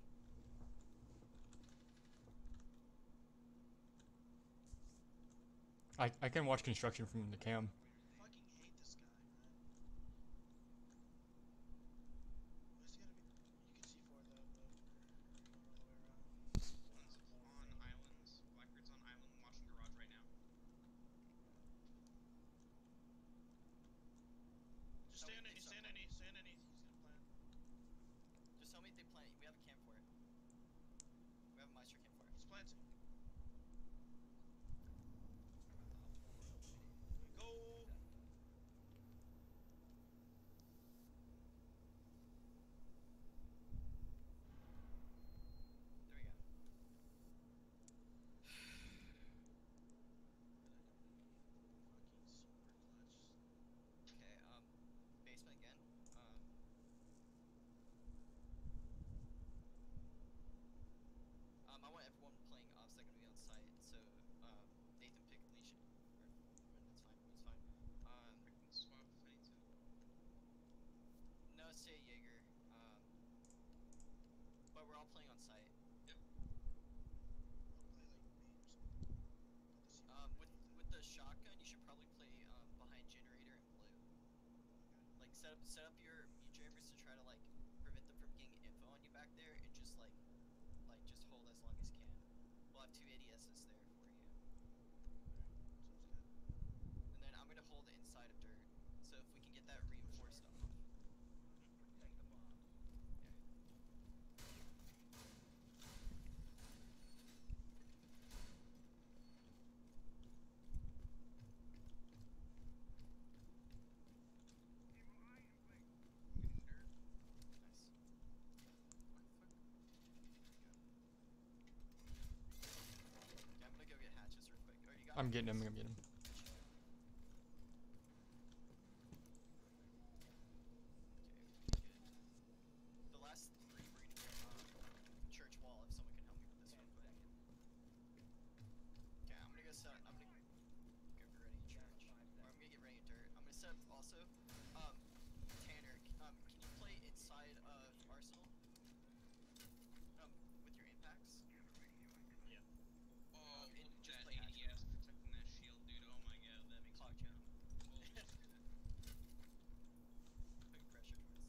I, I can watch construction from the cam. Fucking hate this guy, man. Well, he's gotta be. You can see four though, but we're going all the way around. One's on islands. Blackbird's on island, watching garage right now. Just stay underneath, stay underneath, stay underneath. He's gonna plan. Just tell me if they plant. We have a cam for it. We have a maestro cam for it. He's planting. Go! There we go. Fucking super clutch. Okay, um, basement again. Um. Um, I want everyone playing off second to be on site, so, um, Nathan pick Alicia. It's fine, it's fine. Um, I can swap if I need to. No, stay Jaeger. Um, but we're all playing on site. Yep. I'll play like me or something. I'll just see what Um, with with the shotgun, you should probably play um, behind generator in blue. Okay. Like set up set up your meat jammers to try to like prevent them from getting info on you back there, and just like like just hold as long as you can. We'll have two A D Ss there for you. Sounds good. And then I'm gonna hold the inside of dirt. So if we can get that reinforced off. Take the bomb. Yeah. Nice. What the fuck? Okay, I'm gonna go get hatches real quick. Oh, you got I'm getting him, I'm getting him. Okay, good. The last three were gonna go um, church wall. If someone can help me with this real quick. Okay, I'm gonna go set. I'm gonna go get ready in church. Or I'm gonna get ready in dirt. I'm gonna set up also. Um, Tanner, c- um, can you play inside of Arsenal? Um, with your impacts. Yeah. Oh, Um, and look just at play that action. A D S protecting that shield, dude. Oh my god, that makes Clock me jump. Oh, Putting pressure towards,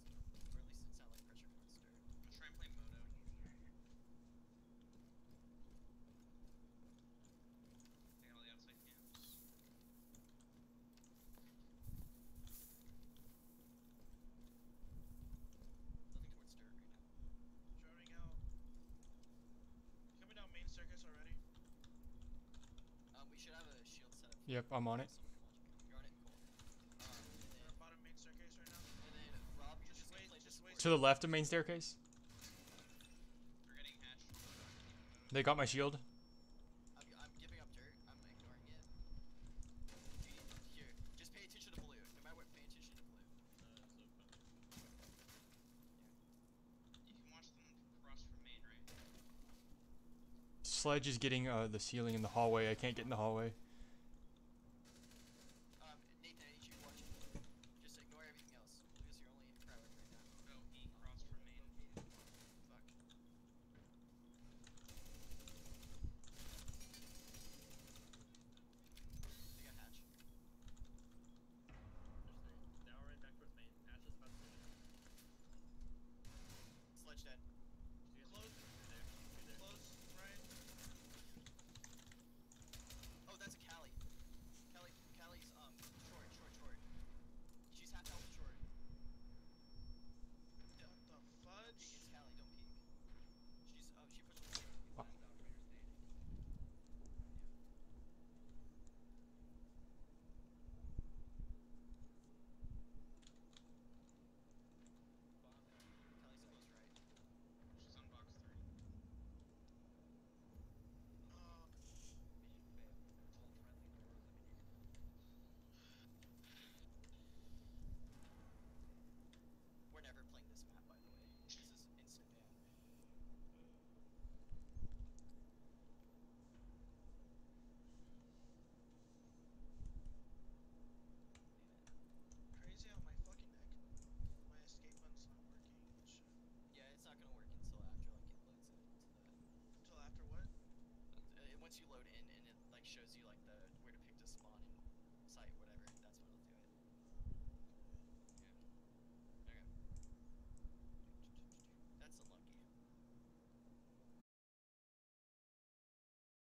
or at least it sounded like pressure towards dirt. I'm gonna try and play Moto. Take all the outside camps. Nothing towards dirt right now. Droning out. Coming down main circus already. Um, we should have a shield set up. Yep, I'm on it. Someone can watch it. You're on it? Cool. Um, We're at and bottom main circus right now. then, and then Rob, you're just, Just gonna wait, play just just wait. To the left of main staircase. We're getting hatched. They got my shield. I'm, I'm giving up dirt. I'm ignoring it. You need- Here, just pay attention to blue. No matter what, pay attention to blue. Uh, it's okay. Sledge is getting uh, the ceiling in the hallway. I can't get in the hallway. Um, Nathan, I need you to watch it. Just ignore everything else, because you're only in private right now. No, he crossed from main. Fuck. They got Hatch. Now we're right back towards main. Hatch is about to be. Sledge dead. She's close. Close, right? Oh, that's a Callie. Callie, Callie's um short, short, short. She's half health short. What the fudge? It's Callie, don't peek. She's oh, she pushed the oh. Callie's close, right? She's on box three. We're never playing this map, by the way. This is instant ban. Crazy on my fucking neck. My escape button's not working. Shit. Yeah, it's not gonna work until after like it loads into the. Until after what? Uh, once you load in and it like shows you like the where to pick to spawn and site whatever.